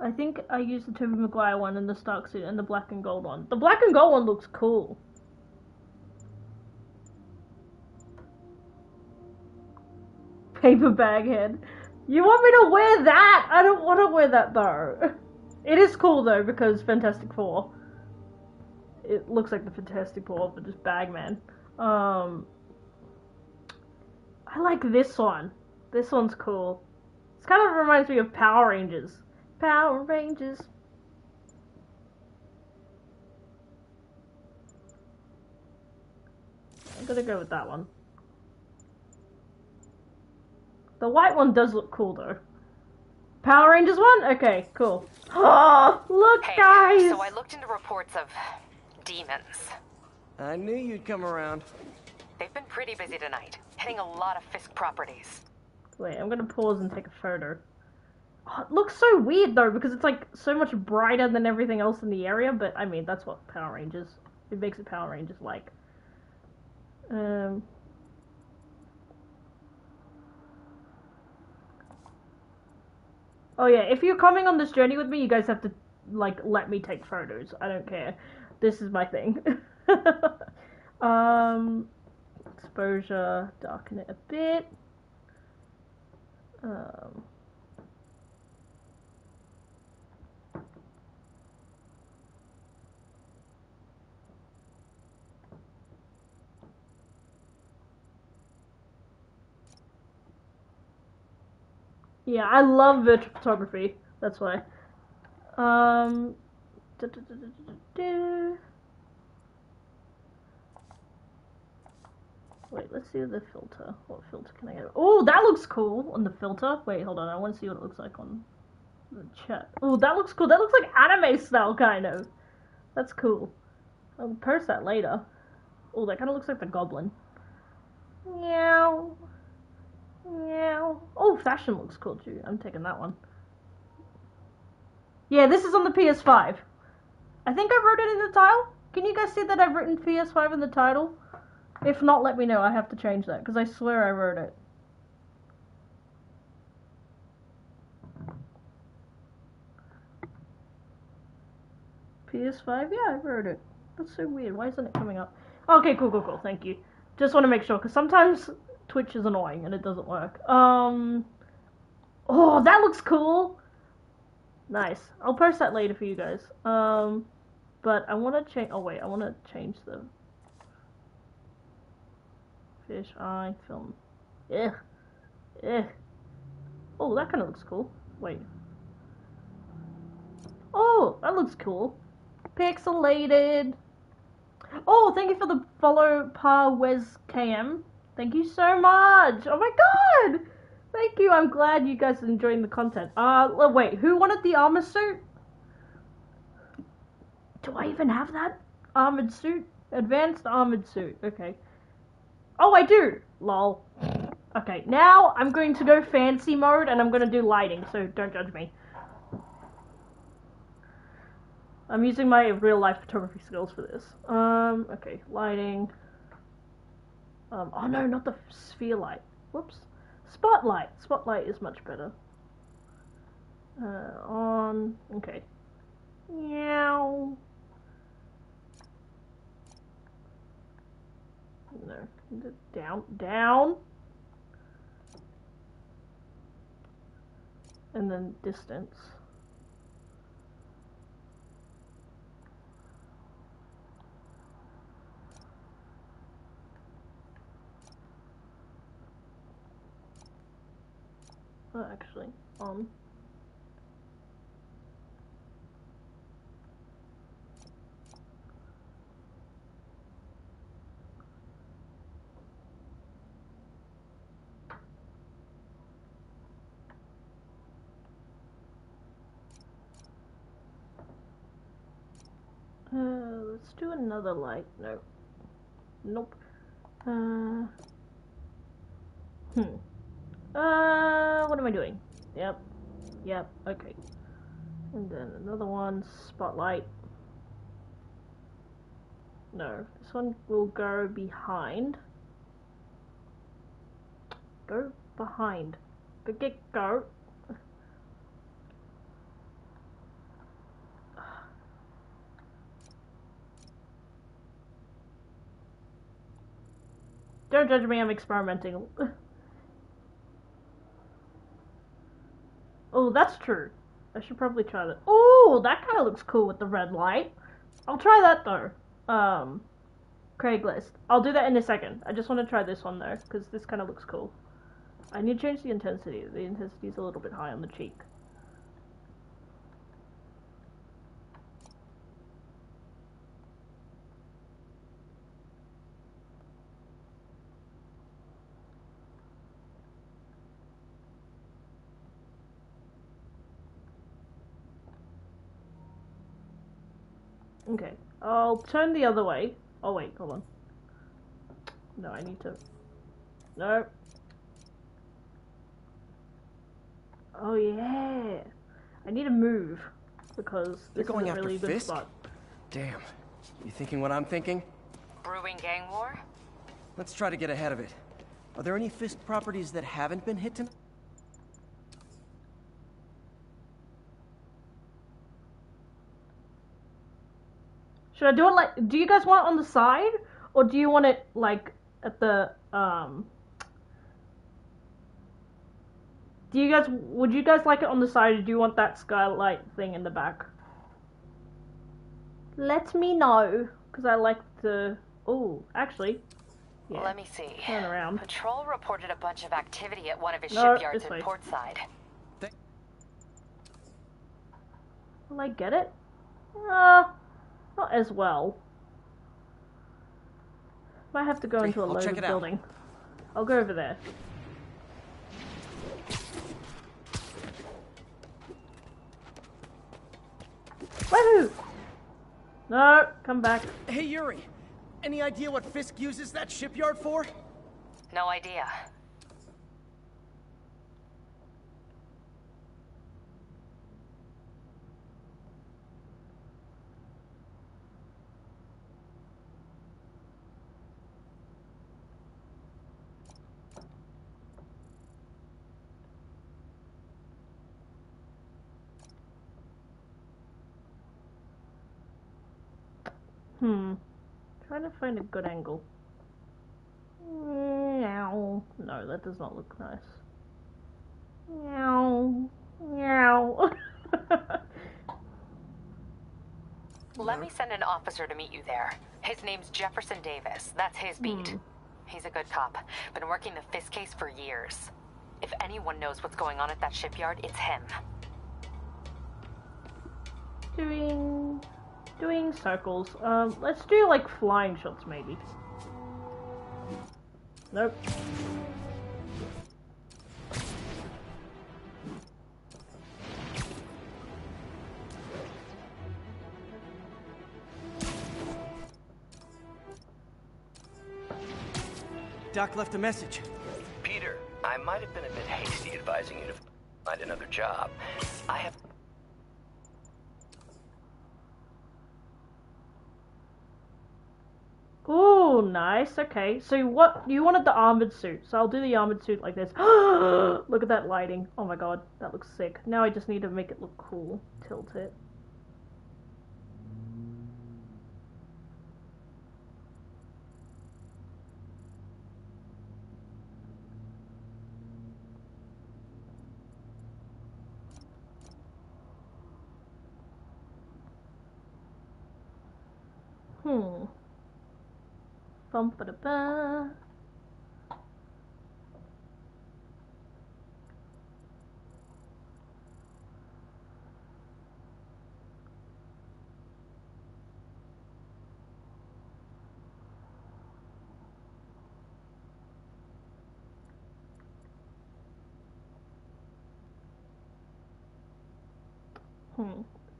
I think I used the Tobey Maguire one and the Stark suit and the black and gold one. The black and gold one looks cool. Paper bag head. You want me to wear that? I don't want to wear that though. It is cool though because Fantastic Four. It looks like the Fantastic Four, but just Bagman. I like this one. This one's cool. It kind of reminds me of Power Rangers. Power Rangers. I'm gonna go with that one. The white one does look cool, though. Power Rangers one? Okay, cool. Oh, look, hey, guys! So I looked into reports of demons. I knew you'd come around. They've been pretty busy tonight, hitting a lot of Fisk properties. Wait, I'm gonna pause and take a photo. Oh, it looks so weird, though, because it's, like, so much brighter than everything else in the area, but, I mean, that's what Power Rangers... It makes it Power Rangers, like. Oh yeah, if you're coming on this journey with me, you guys have to, like, let me take photos. I don't care. This is my thing. Exposure, darken it a bit. Yeah, I love virtual photography. That's why. Wait, let's see the filter. What filter can I get? Oh, that looks cool on the filter. Wait, hold on. I want to see what it looks like on the chat. Oh, that looks cool. That looks like anime style, kind of. That's cool. I'll post that later. Oh, that kind of looks like the goblin. Meow. Yeah. Oh, fashion looks cool too. I'm taking that one. Yeah, this is on the PS5. I think I wrote it in the title. Can you guys see that I've written PS5 in the title? If not, let me know. I have to change that because I swear I wrote it. PS5? Yeah, I wrote it. That's so weird. Why isn't it coming up? Okay, cool, cool, cool. Thank you. Just want to make sure because sometimes Twitch is annoying and it doesn't work. Oh, that looks cool. Nice. I'll post that later for you guys. But I want to change. Oh wait, I want to change the fish eye film. Ugh. Ugh. Oh, that kind of looks cool. Wait. Oh, that looks cool. Pixelated. Oh, thank you for the follow, ParWesKM. Thank you so much! Oh my god! Thank you, I'm glad you guys are enjoying the content. Wait, who wanted the armored suit? Do I even have that? Armored suit? Advanced armored suit, okay. Oh, I do! Lol. Okay, now I'm going to go fancy mode and I'm going to do lighting, so don't judge me. I'm using my real-life photography skills for this. Okay, lighting... oh no, not the sphere light. Whoops. Spotlight. Spotlight is much better. On. Okay. Meow. No. Down. Down. And then distance. Oh, actually, on. Let's do another light. No. Nope. What am I doing? Yep. Yep, okay. And then another one, spotlight. No, this one will go behind. Go behind. Go, get, go. Don't judge me, I'm experimenting. Oh, that's true. I should probably try that. Oh, that kind of looks cool with the red light. I'll try that, though. Craigslist. I'll do that in a second. I just want to try this one, though, because this kind of looks cool. I need to change the intensity. The intensity is a little bit high on the cheek. Okay, I'll turn the other way. Oh wait, hold on. No, I need to... No. Oh yeah! I need to move, because this isn't really the spot. Damn. You thinking what I'm thinking? Brewing gang war? Let's try to get ahead of it. Are there any Fisk properties that haven't been hit tonight? Should I do it like... Do you guys want it on the side? Or do you want it, like, at the, Do you guys... Would you guys like it on the side, or do you want that skylight thing in the back? Let me know, because I like the... Oh, actually... Yeah. Let me see. Turn around. Patrol reported a bunch of activity at one of his shipyards at Portside. Will I get it? Not as well. Might have to go into a loaded building. I'll go over there. Woohoo! No, come back. Hey, Yuri. Any idea what Fisk uses that shipyard for? No idea. Trying to find a good angle. Meow. No, that does not look nice. Meow. Meow. Let me send an officer to meet you there. His name's Jefferson Davis. That's his beat. He's a good cop. Been working the Fisk case for years. If anyone knows what's going on at that shipyard, it's him. Doing circles. Let's do like flying shots maybe. Nope. Doc left a message. Peter, I might have been a bit hasty advising you to find another job. I have... Oh, nice. Okay. So what you wanted the armored suit. So I'll do the armored suit like this. Look at that lighting. Oh my god, that looks sick. Now I just need to make it look cool. Tilt it. Bum-ba-da-ba.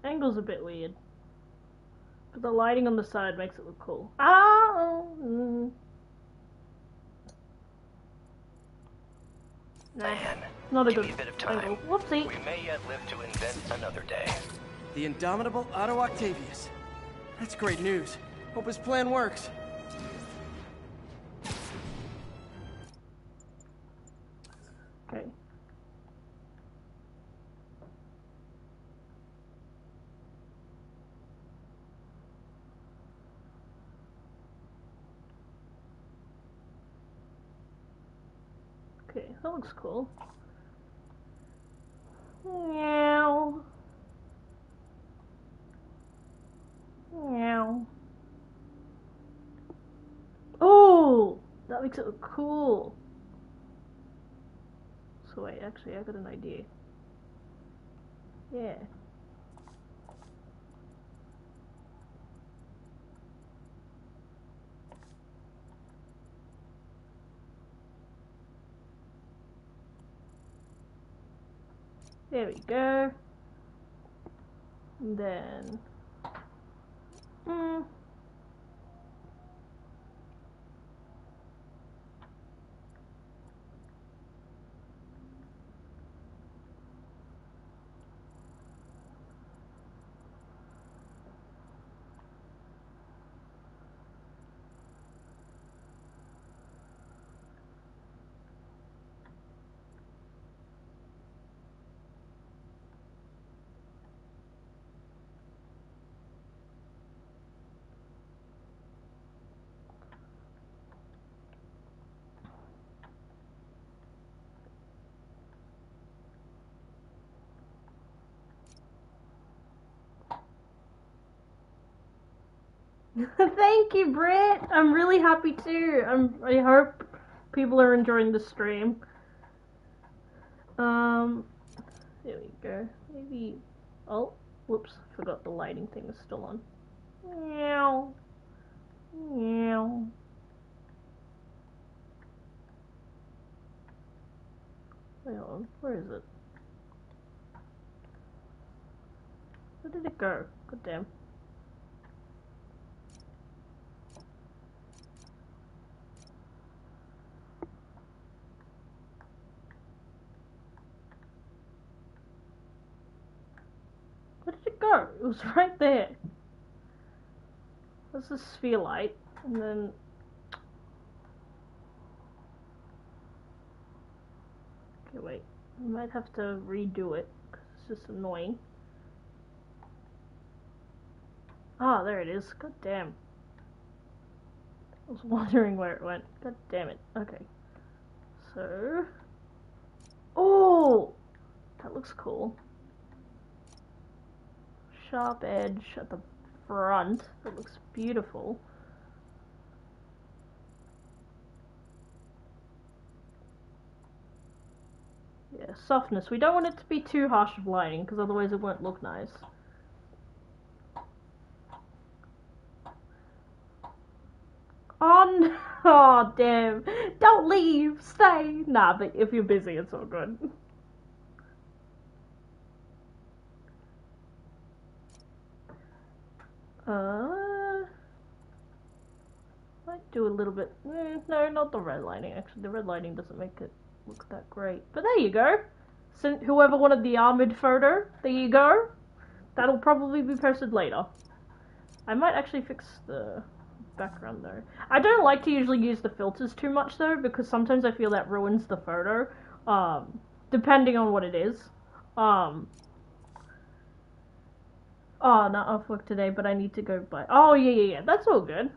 Angle's a bit weird. But the lighting on the side makes it look cool. Man, not a good a bit of time. Angle. Whoopsie. We may yet live to invent another day. The indomitable Otto Octavius. That's great news. Hope his plan works. Okay. That looks cool. Meow. Meow. Oh! That makes it look cool. So wait, actually I got an idea. Yeah. There we go. And then Thank you, Britt. I'm really happy too. I hope people are enjoying the stream. There we go. Maybe. Oh, whoops! Forgot the lighting thing is still on. Meow. Meow. Hang on. Where is it? Where did it go? God damn. It was right there. That's the sphere light, and then okay, wait. I might have to redo it because it's just annoying. Ah, there it is. God damn. I was wondering where it went. God damn it. Okay. So, oh, that looks cool. Sharp edge at the front. It looks beautiful. Yeah, softness. We don't want it to be too harsh of lighting because otherwise it won't look nice. Oh, no. Oh damn. Don't leave. Stay. Nah, but if you're busy, it's all good. Might do a little bit. No, not the red lighting. Actually, the red lighting doesn't make it look that great. But there you go. Sent whoever wanted the armored photo. There you go. That'll probably be posted later. I might actually fix the background though. I don't like to usually use the filters too much though, because sometimes I feel that ruins the photo. Depending on what it is. Oh, not off work today, but I need to go buy. Oh, yeah. That's all good.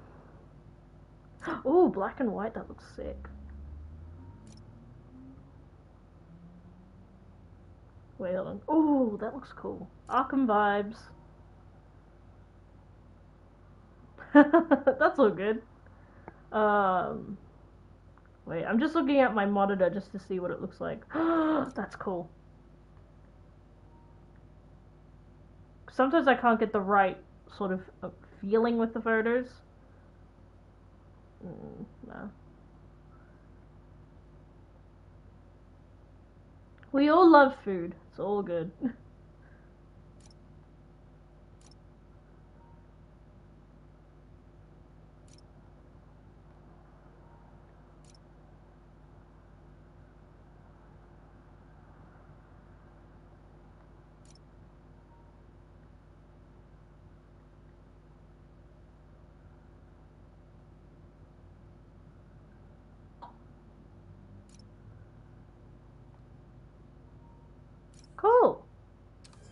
Ooh, black and white. That looks sick. Wait, hold on. Ooh, that looks cool. Arkham vibes. That's all good. Wait, I'm just looking at my monitor just to see what it looks like. That's cool. Sometimes I can't get the right sort of feeling with the photos. No. We all love food. It's all good.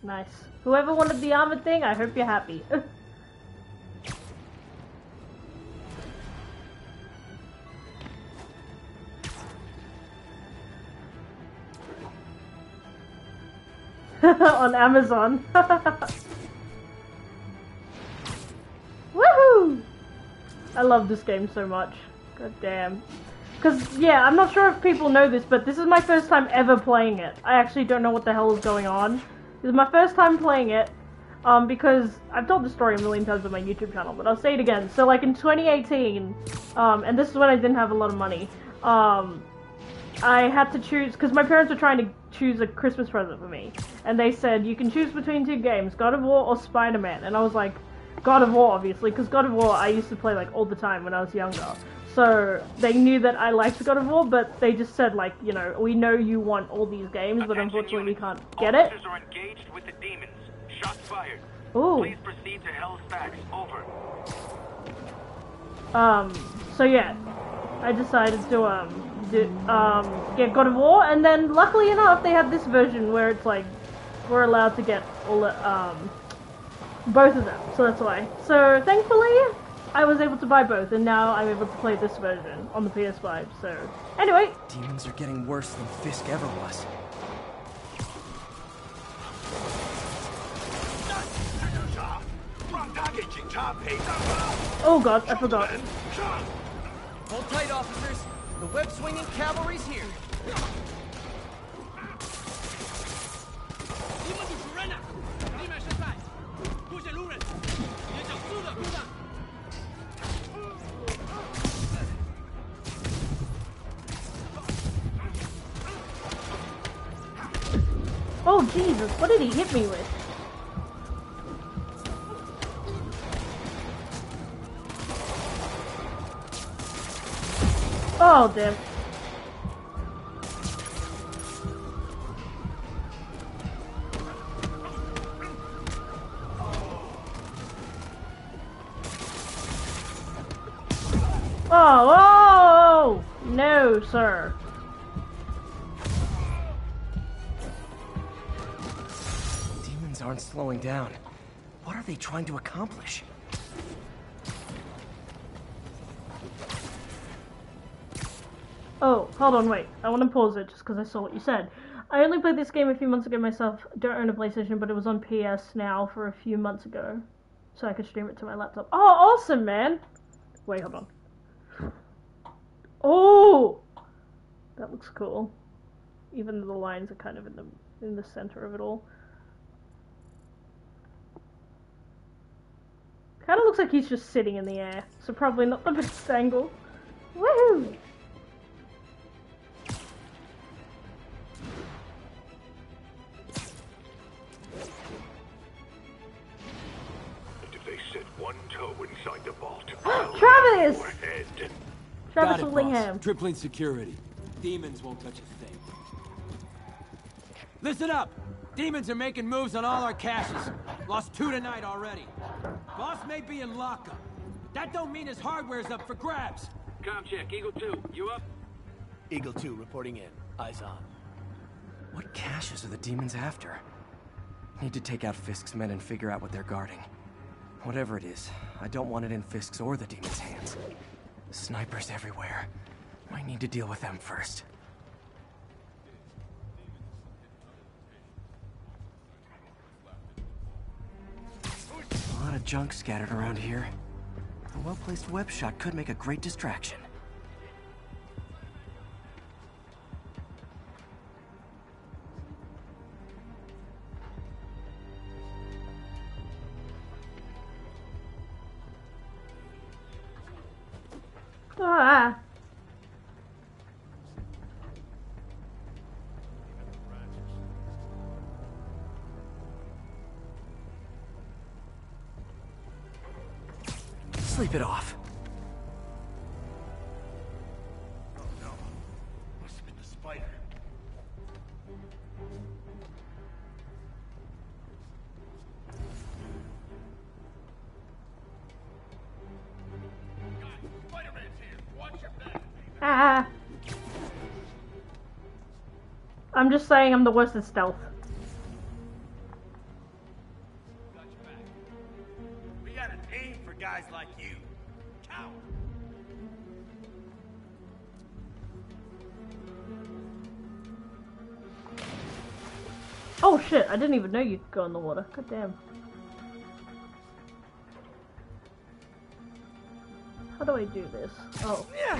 Nice. Whoever wanted the armored thing, I hope you're happy. On Amazon. Woohoo! I love this game so much. God damn. Because, yeah, I'm not sure if people know this, but this is my first time ever playing it. I actually don't know what the hell is going on. This is my first time playing it, because I've told the story a million times on my YouTube channel, but I'll say it again. So, like, in 2018, and this is when I didn't have a lot of money, I had to choose, because my parents were trying to choose a Christmas present for me, and they said, you can choose between two games, God of War or Spider-Man, and I was like, God of War, obviously, because God of War I used to play like all the time when I was younger. So they knew that I liked God of War, but they just said like, you know, we know you want all these games, but unfortunately we can't get it. Officers are engaged with the demons. Shots fired. Ooh. Please proceed to Hell's Facts. Over. So yeah, I decided to get God of War, and then luckily enough they have this version where it's like we're allowed to get all the, both of them. So that's why. So thankfully I was able to buy both, and now I'm able to play this version on the PS5. So anyway, demons are getting worse than Fisk ever was. Oh god, I forgot. Hold tight, officers. The web-swinging cavalry's here. Oh Jesus, what did he hit me with? Oh damn. Oh, oh, no, sir. Demons aren't slowing down. What are they trying to accomplish? Oh, hold on, wait. I want to pause it just because I saw what you said. I only played this game a few months ago myself. Don't own a PlayStation, but it was on PS Now for a few months ago. So I could stream it to my laptop. Oh, awesome, man! Wait, hold on. Oh! That looks cool. Even though the lines are kind of in the center of it all. Kind of looks like he's just sitting in the air. So probably not the best angle. Woohoo! Travis! Travis Willingham. Tripling security. Demons won't touch a thing. Listen up! Demons are making moves on all our caches. Lost 2 tonight already. Boss may be in lockup. That don't mean his hardware's up for grabs. Com check, Eagle 2, you up? Eagle 2 reporting in. Eyes on. What caches are the demons after? Need to take out Fisk's men and figure out what they're guarding. Whatever it is, I don't want it in Fisk's or the demon's hands. Snipers everywhere. Might need to deal with them first. A lot of junk scattered around here. A well-placed web shot could make a great distraction. Ah. Sleep it off. Oh no. Must have been the spider. I'm just saying I'm the worst at stealth. We got a team for guys like you. Coward. Oh shit, I didn't even know you could go in the water. God damn. How do I do this? Oh. Yeah.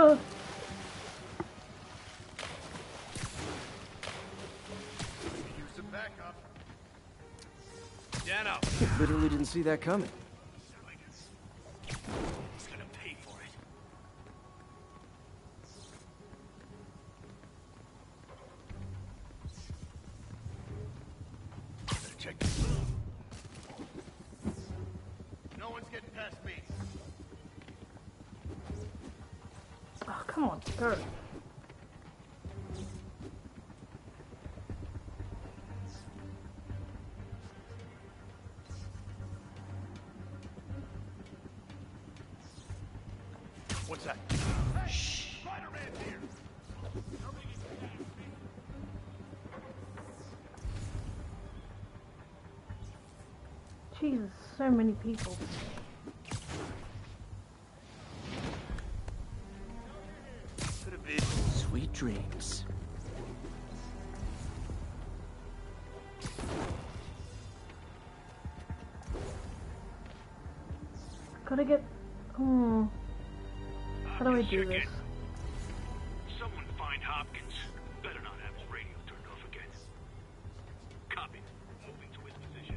Oh. I literally didn't see that coming. project. No one's getting past me. Oh, come on, go. What's that? Hey, Spider-Man's here. Jesus, so many people. Could have been sweet dreams. Gotta get. Oh. How do I do this? Someone find Hopkins. Better not have his radio turned off again. Copy. Moving to his position.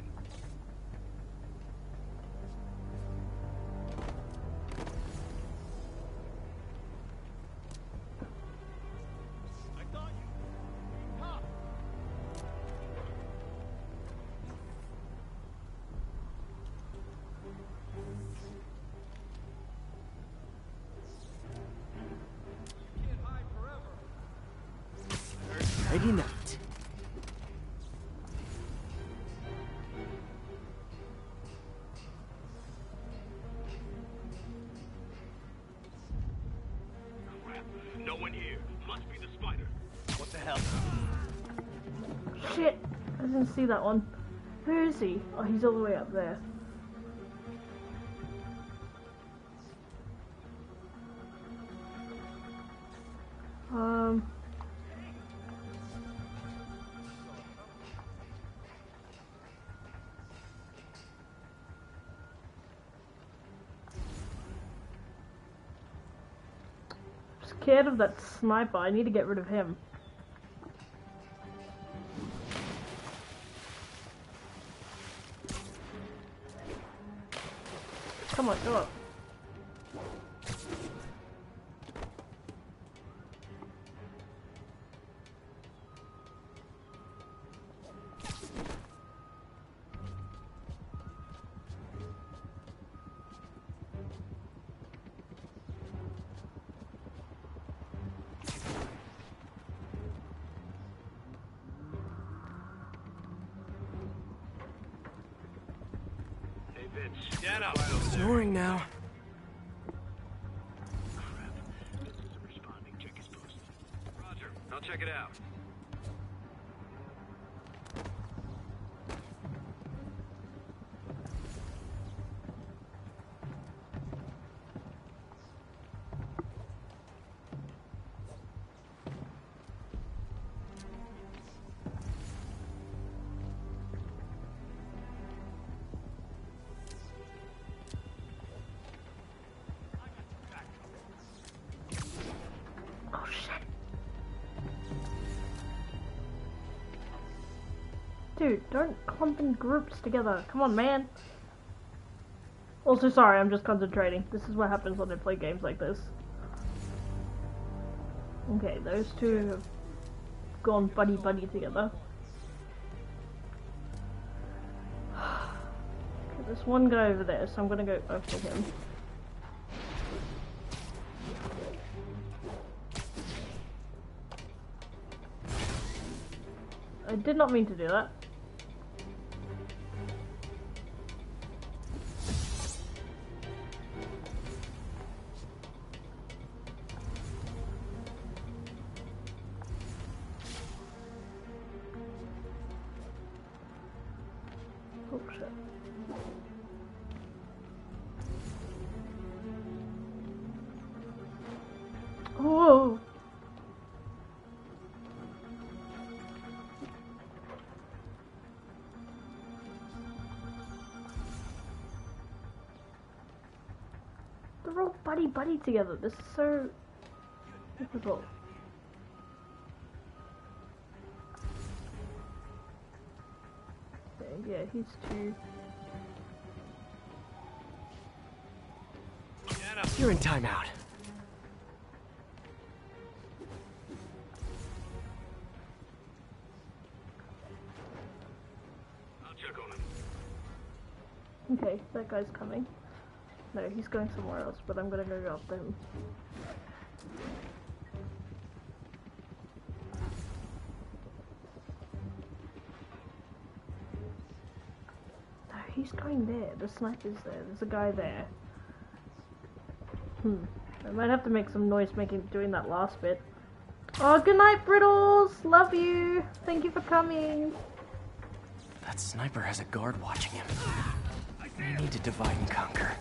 I thought you. Huh. No one here. Must be the spider. What the hell? Shit! I didn't see that one. Where is he? Oh, he's all the way up there. Scared of that sniper. I need to get rid of him. Come on, go up. Snoring now. Crap. This is a responding check is posted. Roger, I'll check it out. Dude, don't clump in groups together. Come on, man. Also, sorry, I'm just concentrating. This is what happens when I play games like this. Okay, those two have gone buddy-buddy together. Okay, there's one guy over there, so I'm gonna go after him. I did not mean to do that. We're all buddy-buddy together. This is so difficult. Okay, yeah, he's too... You're in timeout. I'll check Click on him. Okay, that guy's coming. No, he's going somewhere else, but I'm gonna go grab them. No, he's going there. The sniper's there. There's a guy there. I might have to make some noise doing that last bit. Oh, good night, Brittles! Love you! Thank you for coming! That sniper has a guard watching him. I need to divide and conquer.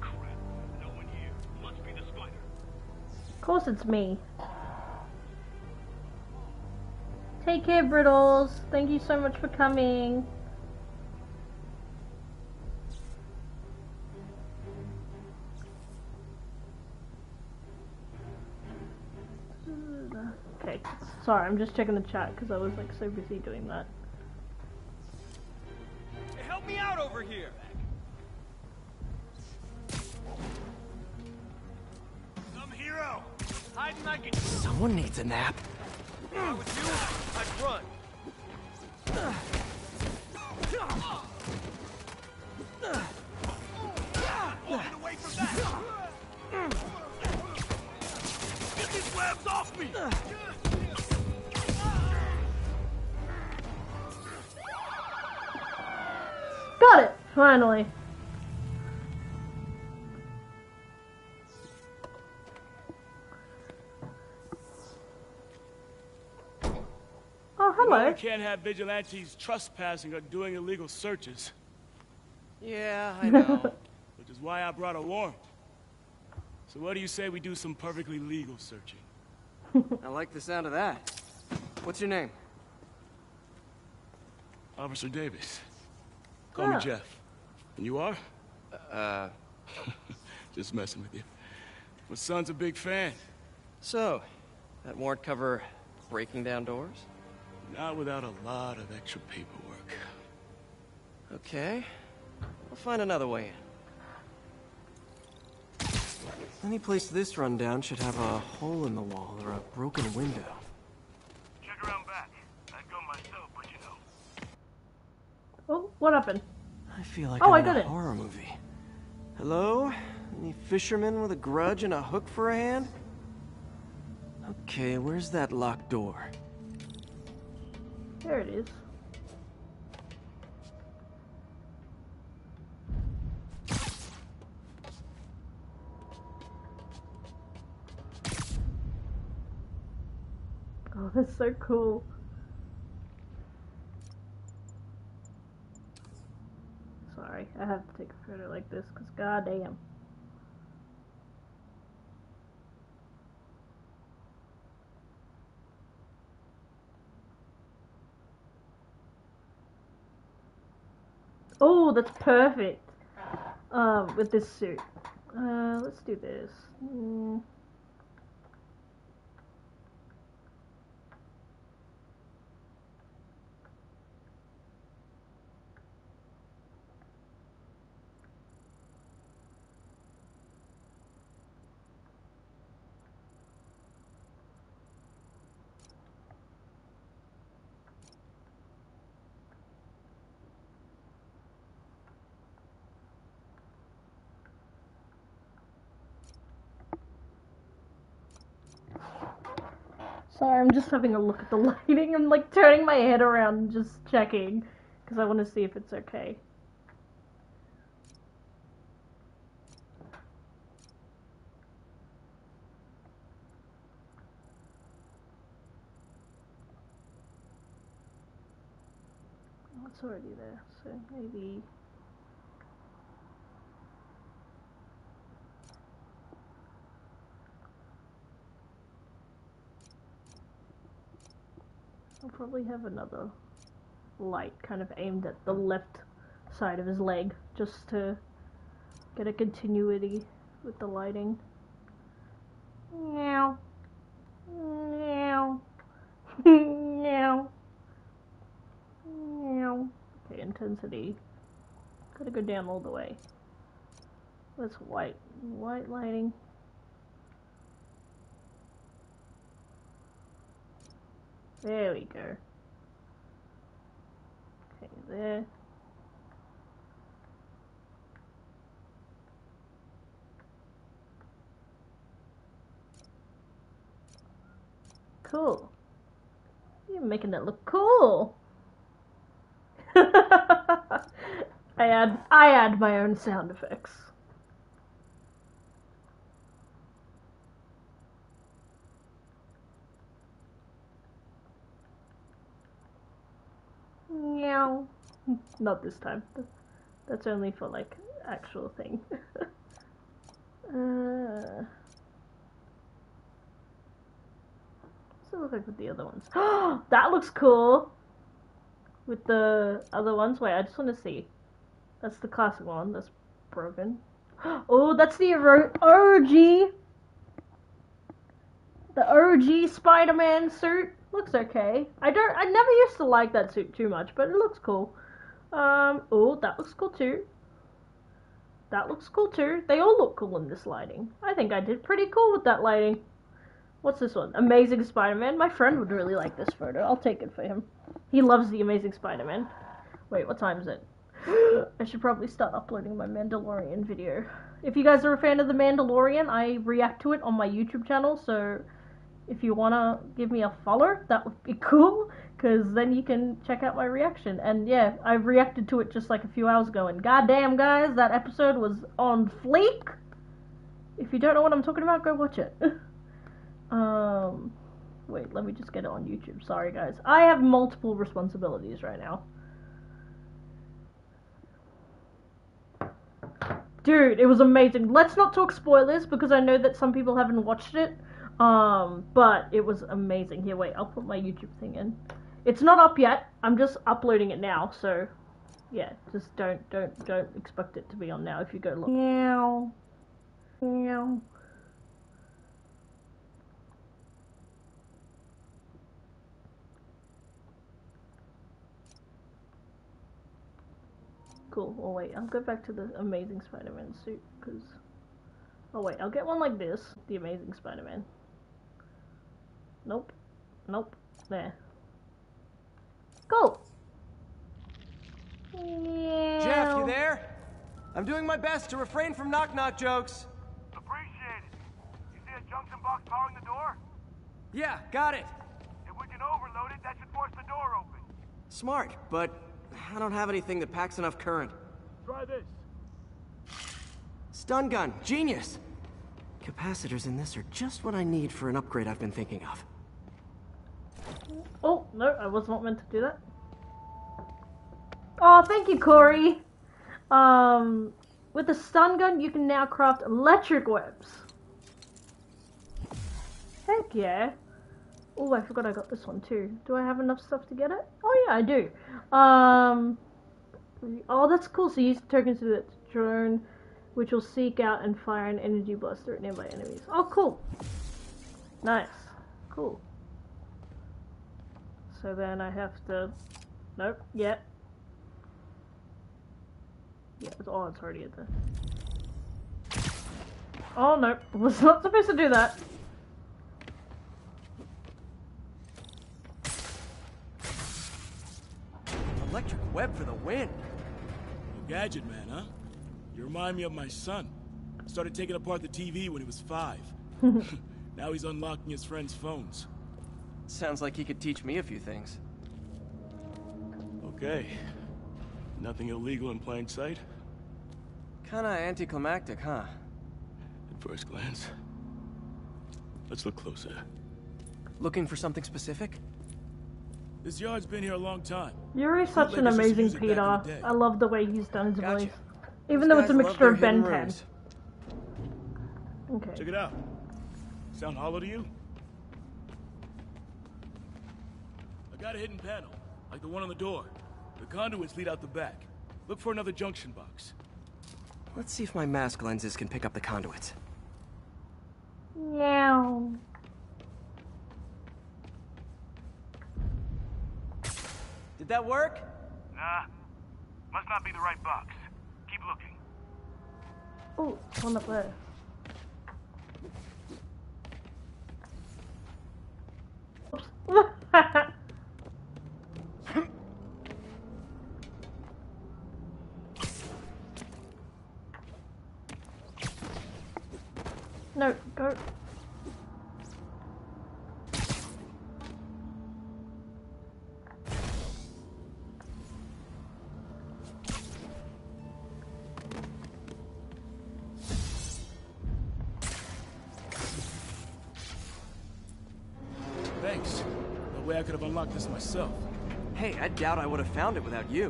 Crap, no one here. Must be the spider. Of course it's me. Take care, Brittles. Thank you so much for coming. Okay, sorry, I'm just checking the chat because I was like so busy doing that. Hey, help me out over here. Some hero hiding like a... Someone needs a nap. I would do it. I'd run. Walking away from that. Get these webs off me. Got it. Finally. You can't have vigilantes trespassing or doing illegal searches. Yeah, I know. Which is why I brought a warrant. So what do you say we do some perfectly legal searching? I like the sound of that. What's your name? Officer Davis. Call me Jeff. And you are? Just messing with you. My son's a big fan. So, that warrant cover breaking down doors? Not without a lot of extra paperwork. Okay. We'll find another way in. Any place this rundown should have a hole in the wall or a broken window. Check around back. I'd go myself, but you know. Oh, what happened? I feel like I'm in a horror movie. Hello? Any fisherman with a grudge and a hook for a hand? Okay, where's that locked door? There it is. Oh, that's so cool. Sorry, I have to take a photo like this because goddamn. Oh, that's perfect. With this suit. Let's do this. Sorry, I'm just having a look at the lighting. I'm like turning my head around and just checking because I want to see if it's okay. Oh, it's already there, so maybe... I'll probably have another light kind of aimed at the left side of his leg just to get a continuity with the lighting. Meow. Meow. Meow. Meow. Okay, intensity. Gotta go down all the way. What's white? White lighting. There we go. Okay, there. Cool. You're making that look cool. I add my own sound effects. Meow. Not this time. That's only for like actual thing. What does it look like with the other ones? Oh, that looks cool! With the other ones? Wait, I just want to see. That's the classic one. That's broken. Oh, that's the OG! The OG Spider-Man suit. Looks okay. I never used to like that suit too much, but it looks cool. Oh, that looks cool too. That looks cool too. They all look cool in this lighting. I think I did pretty cool with that lighting. What's this one? Amazing Spider-Man. My friend would really like this photo. I'll take it for him. He loves the Amazing Spider-Man. Wait, what time is it? I should probably start uploading my Mandalorian video. If you guys are a fan of the Mandalorian, I react to it on my YouTube channel, so if you wanna give me a follow, that would be cool, because then you can check out my reaction. And yeah, I reacted to it just like a few hours ago, and goddamn guys, that episode was on fleek. If you don't know what I'm talking about, go watch it. Wait, let me just get it on YouTube. Sorry guys, I have multiple responsibilities right now. Dude, it was amazing. Let's not talk spoilers because I know that some people haven't watched it. But it was amazing. Here, wait, I'll put my YouTube thing in. It's not up yet. I'm just uploading it now, so yeah, just don't expect it to be on now if you go look. Meow. Meow. Cool. Oh wait, I'll go back to the Amazing Spider-Man suit, because... Oh wait, I'll get one like this. The Amazing Spider-Man. Nope. Nope. There. Cool! Yeah. Jeff, you there? I'm doing my best to refrain from knock-knock jokes. Appreciate it. You see a junction box powering the door? Yeah, got it. If we can overload it, that should force the door open. Smart, but... I don't have anything that packs enough current. Try this. Stun gun. Genius. Capacitors in this are just what I need for an upgrade I've been thinking of. Oh, no, I was not meant to do that. Oh, thank you, Corey. With the stun gun, you can now craft electric webs. Heck yeah. Oh, I forgot I got this one too. Do I have enough stuff to get it? Oh yeah, I do. Oh, that's cool. So use the tokens to the drone, which will seek out and fire an energy blaster at nearby enemies. Oh, cool. Nice. Cool. So then I have to... Nope. Yeah. Yeah, it's... Oh, it's already at the... Oh, nope. I was not supposed to do that. Electric web for the win. You gadget man, huh? You remind me of my son. I started taking apart the TV when he was 5. Now he's unlocking his friends' phones. Sounds like he could teach me a few things. Okay. Nothing illegal in plain sight? Kinda anticlimactic, huh? At first glance. Let's look closer. Looking for something specific? This yard's been here a long time. Yuri's such an amazing Peter. I love the way he's done his voice. Even though it's a mixture of Ben 10. Okay. Check it out. Sound hollow to you? I got a hidden panel, like the one on the door. The conduits lead out the back. Look for another junction box. Let's see if my mask lenses can pick up the conduits. Meow. Did that work? Nah. Must not be the right box. Keep looking. Oh, one up there. No, go. Thanks. No way I could have unlocked this myself. Hey, I doubt I would have found it without you.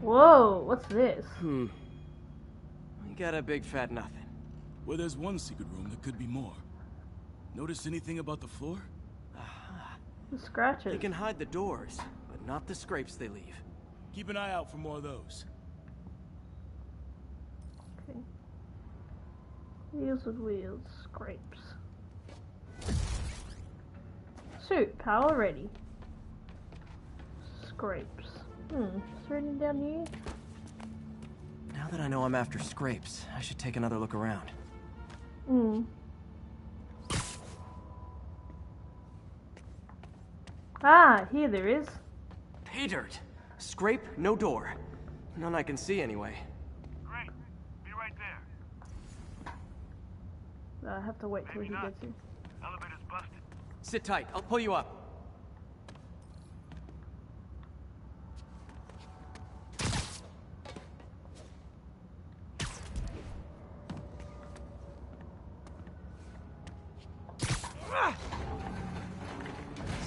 Whoa, what's this? We got a big fat nothing. Well, there's one secret room that could be more. Notice anything about the floor? The scratches. They can hide the doors, but not the scrapes they leave. Keep an eye out for more of those. Okay. Wheels with wheels, scrapes. Suit, power ready. Scrapes. Is there anything down here? Now that I know I'm after scrapes, I should take another look around. Ah, here there is. Pay dirt. Scrape, no door. None I can see anyway. Great. Be right there. I have to wait till he gets here. Elevator's busted. Sit tight. I'll pull you up.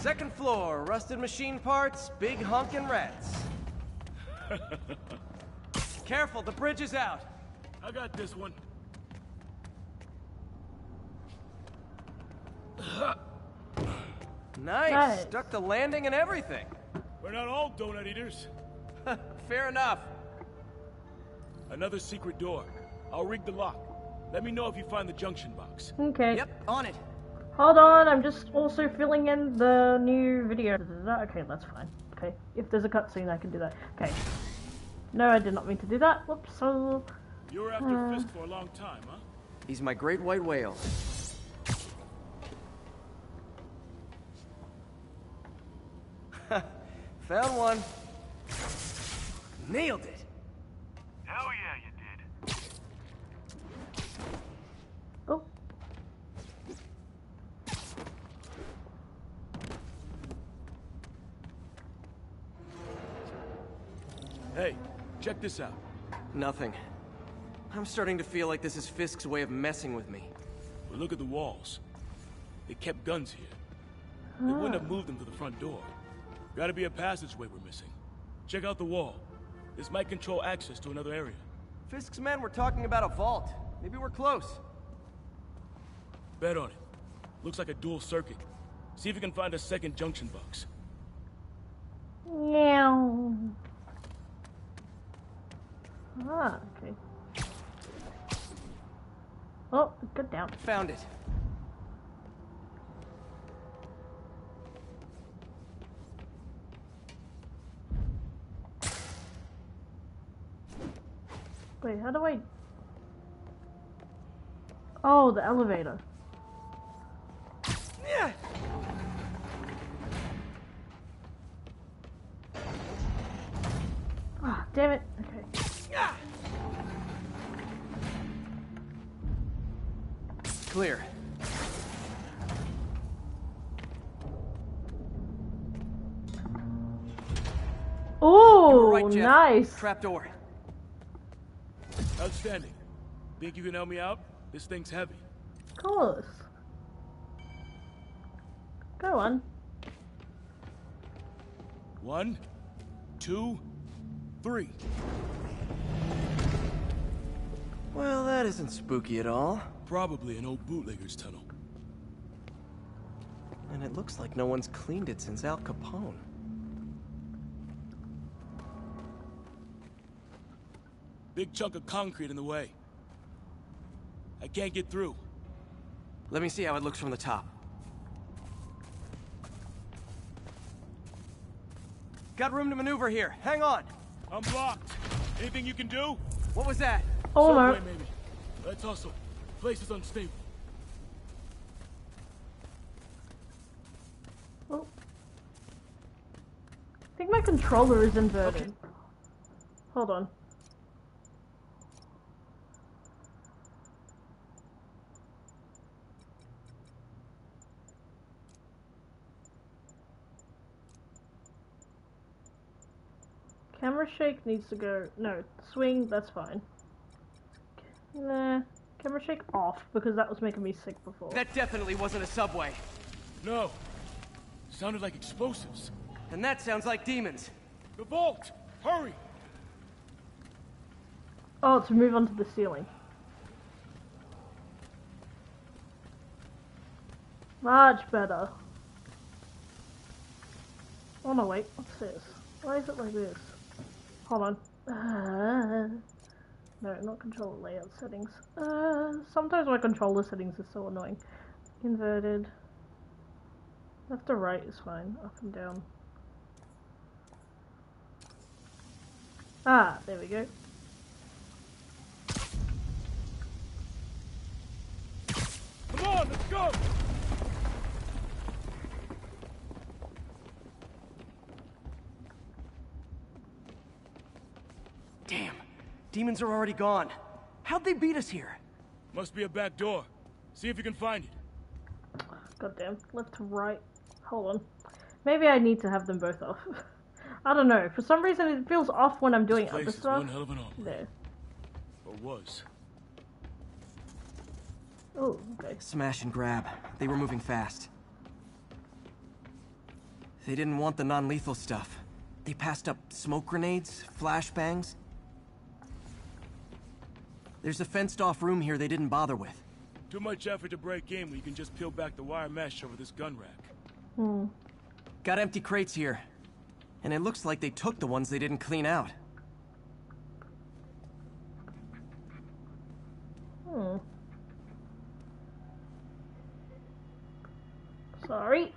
Second floor, rusted machine parts, big honkin' rats. Careful, the bridge is out. I got this one. Nice, stuck the landing and everything. We're not all donut eaters. Fair enough. Another secret door. I'll rig the lock. Let me know if you find the junction box. Okay. Yep, on it. Hold on, I'm just also filling in the new video. Okay, that's fine. Okay, if there's a cutscene, I can do that. Okay. No, I did not mean to do that. Whoops. So, you were after Fisk for a long time, huh? He's my great white whale. Found one. Nailed it. Hell yeah, you did. Oh. Hey, check this out. Nothing. I'm starting to feel like this is Fisk's way of messing with me. Well, look at the walls. They kept guns here. They wouldn't have moved them to the front door. Gotta be a passageway we're missing. Check out the wall. This might control access to another area. Fisk's men were talking about a vault. Maybe we're close. Bet on it. Looks like a dual circuit. See if you can find a second junction box. No. Ah, okay. Oh, good down. Found it. Wait, how do I... Oh, the elevator. Yeah. Ah, damn it. Okay. Yeah. Clear. Oh, right, nice. Trapdoor. Outstanding. Think you can help me out? This thing's heavy. Of course. Go on. 1, 2, 3. Well, that isn't spooky at all. Probably an old bootlegger's tunnel. And it looks like no one's cleaned it since Al Capone. Big chunk of concrete in the way. I can't get through. Let me see how it looks from the top. Got room to maneuver here. Hang on. I'm blocked. Anything you can do? What was that? Over. Subway, maybe. Let's hustle. Place is unstable. Oh. I think my controller is inverted. Okay. Hold on. Camera shake needs to go. No, swing, that's fine. Nah, camera shake off because that was making me sick before. That definitely wasn't a subway. No, sounded like explosives. And that sounds like demons. The vault, hurry! Oh, to move onto the ceiling. Much better. Oh no, wait, what's this? Why is it like this? Hold on. No, not controller layout settings. Sometimes my controller settings are so annoying. Inverted. Left to right is fine. Up and down. Ah, there we go. Come on, let's go! Damn, demons are already gone. How'd they beat us here? Must be a back door. See if you can find it. Goddamn, left to right. Hold on. Maybe I need to have them both off. I don't know. For some reason, it feels off when I'm doing this place other stuff. One hell of an opera. There. Or was. Oh, okay. Smash and grab. They were moving fast. They didn't want the non-lethal stuff. They passed up smoke grenades, flashbangs. There's a fenced-off room here they didn't bother with. Too much effort to break in when you can just peel back the wire mesh over this gun rack. Hmm. Got empty crates here. And it looks like they took the ones they didn't clean out. Hmm. Sorry.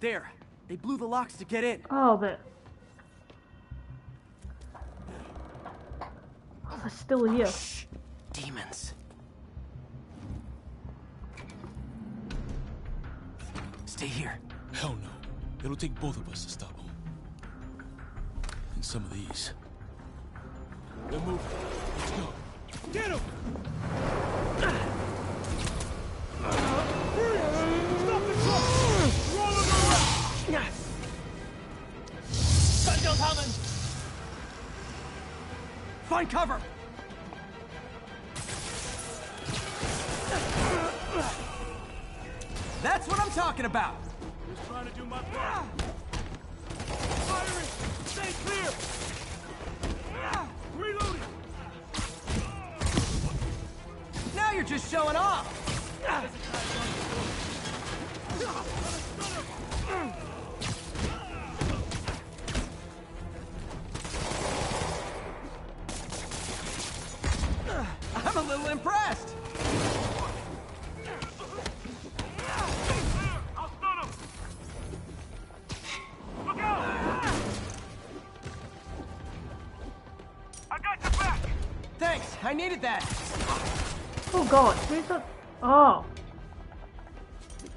There. They blew the locks to get in. Oh, but... oh, they're still here. Oh, shh. Demons. Stay here. Hell no. It'll take both of us to stop them. And some of these. They're moving. Let's go. Get him! Stop the truck! Gunshot coming! Find cover! That's what I'm talking about! Just trying to do my part. Firing! Stay clear! Reloading! Now you're just showing off! I'm a little impressed. I'll stun him. Look out! I got your back. Thanks. I needed that. Oh God, who's that? Oh,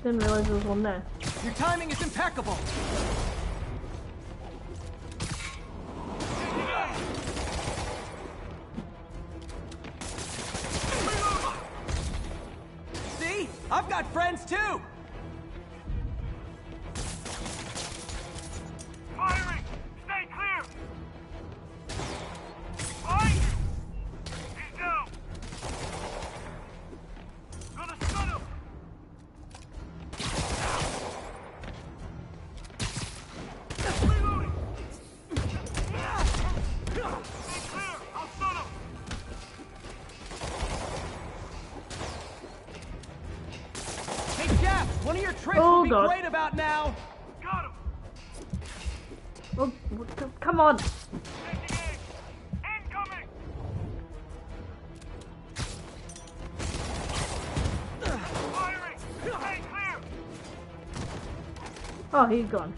didn't realize there was one there. Your timing is impeccable. I've got friends too! Firing! Stay clear! Fight! He's down! Gonna stun him! Reloading! Stay clear! I'll stun him! One of your tricks would be great about now. Got him. Oh, come on. Incoming. Firing. Stay clear. Oh, he's gone.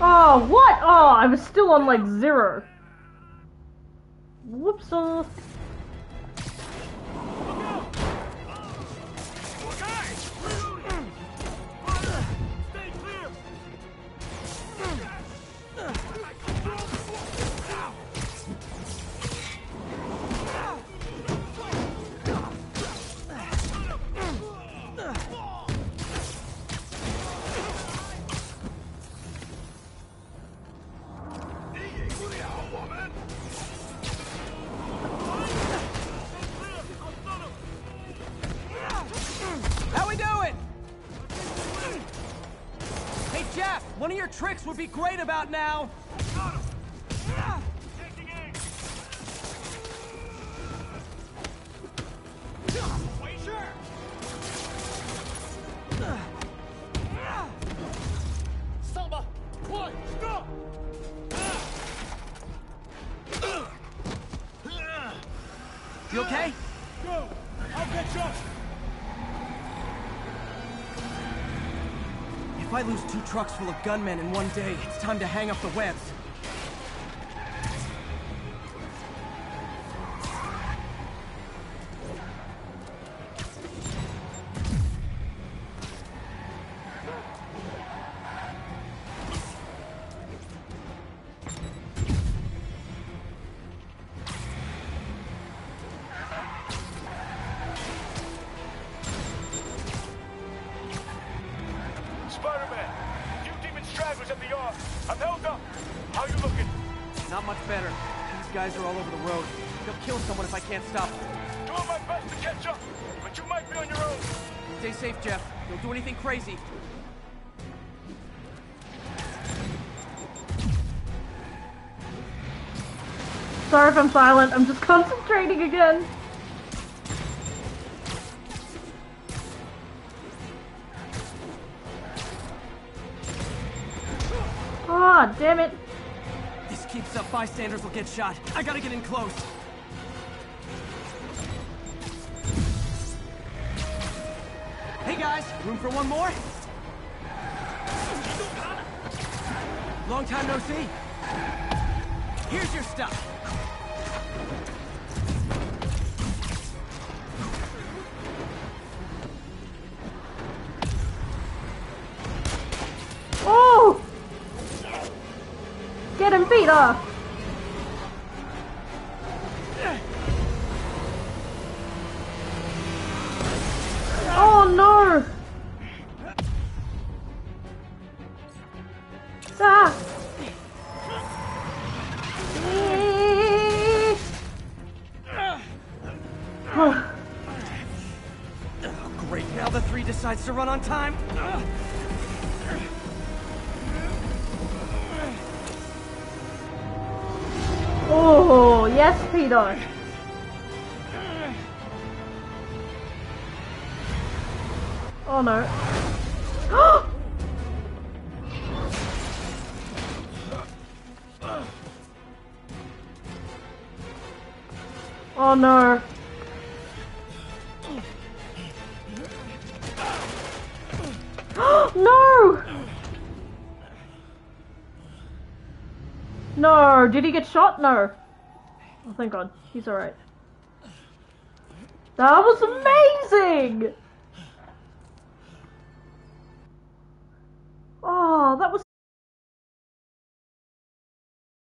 Oh, what? Oh, I was still on like zero. Whoopsie. Tricks would be great about now. Trucks full of gunmen in one day. It's time to hang up the webs. Crazy. Sorry if I'm silent, I'm just concentrating again. Ah, oh, damn it. This keeps up, bystanders will get shot. I gotta get in close. Room for one more? Long time no see. Here's your stuff. Oh! Get him beat off. Oh no! To run on time. Oh, yes, Peter. Oh, no. Oh, no. No, did he get shot? No. Oh, thank God. He's alright. That was amazing!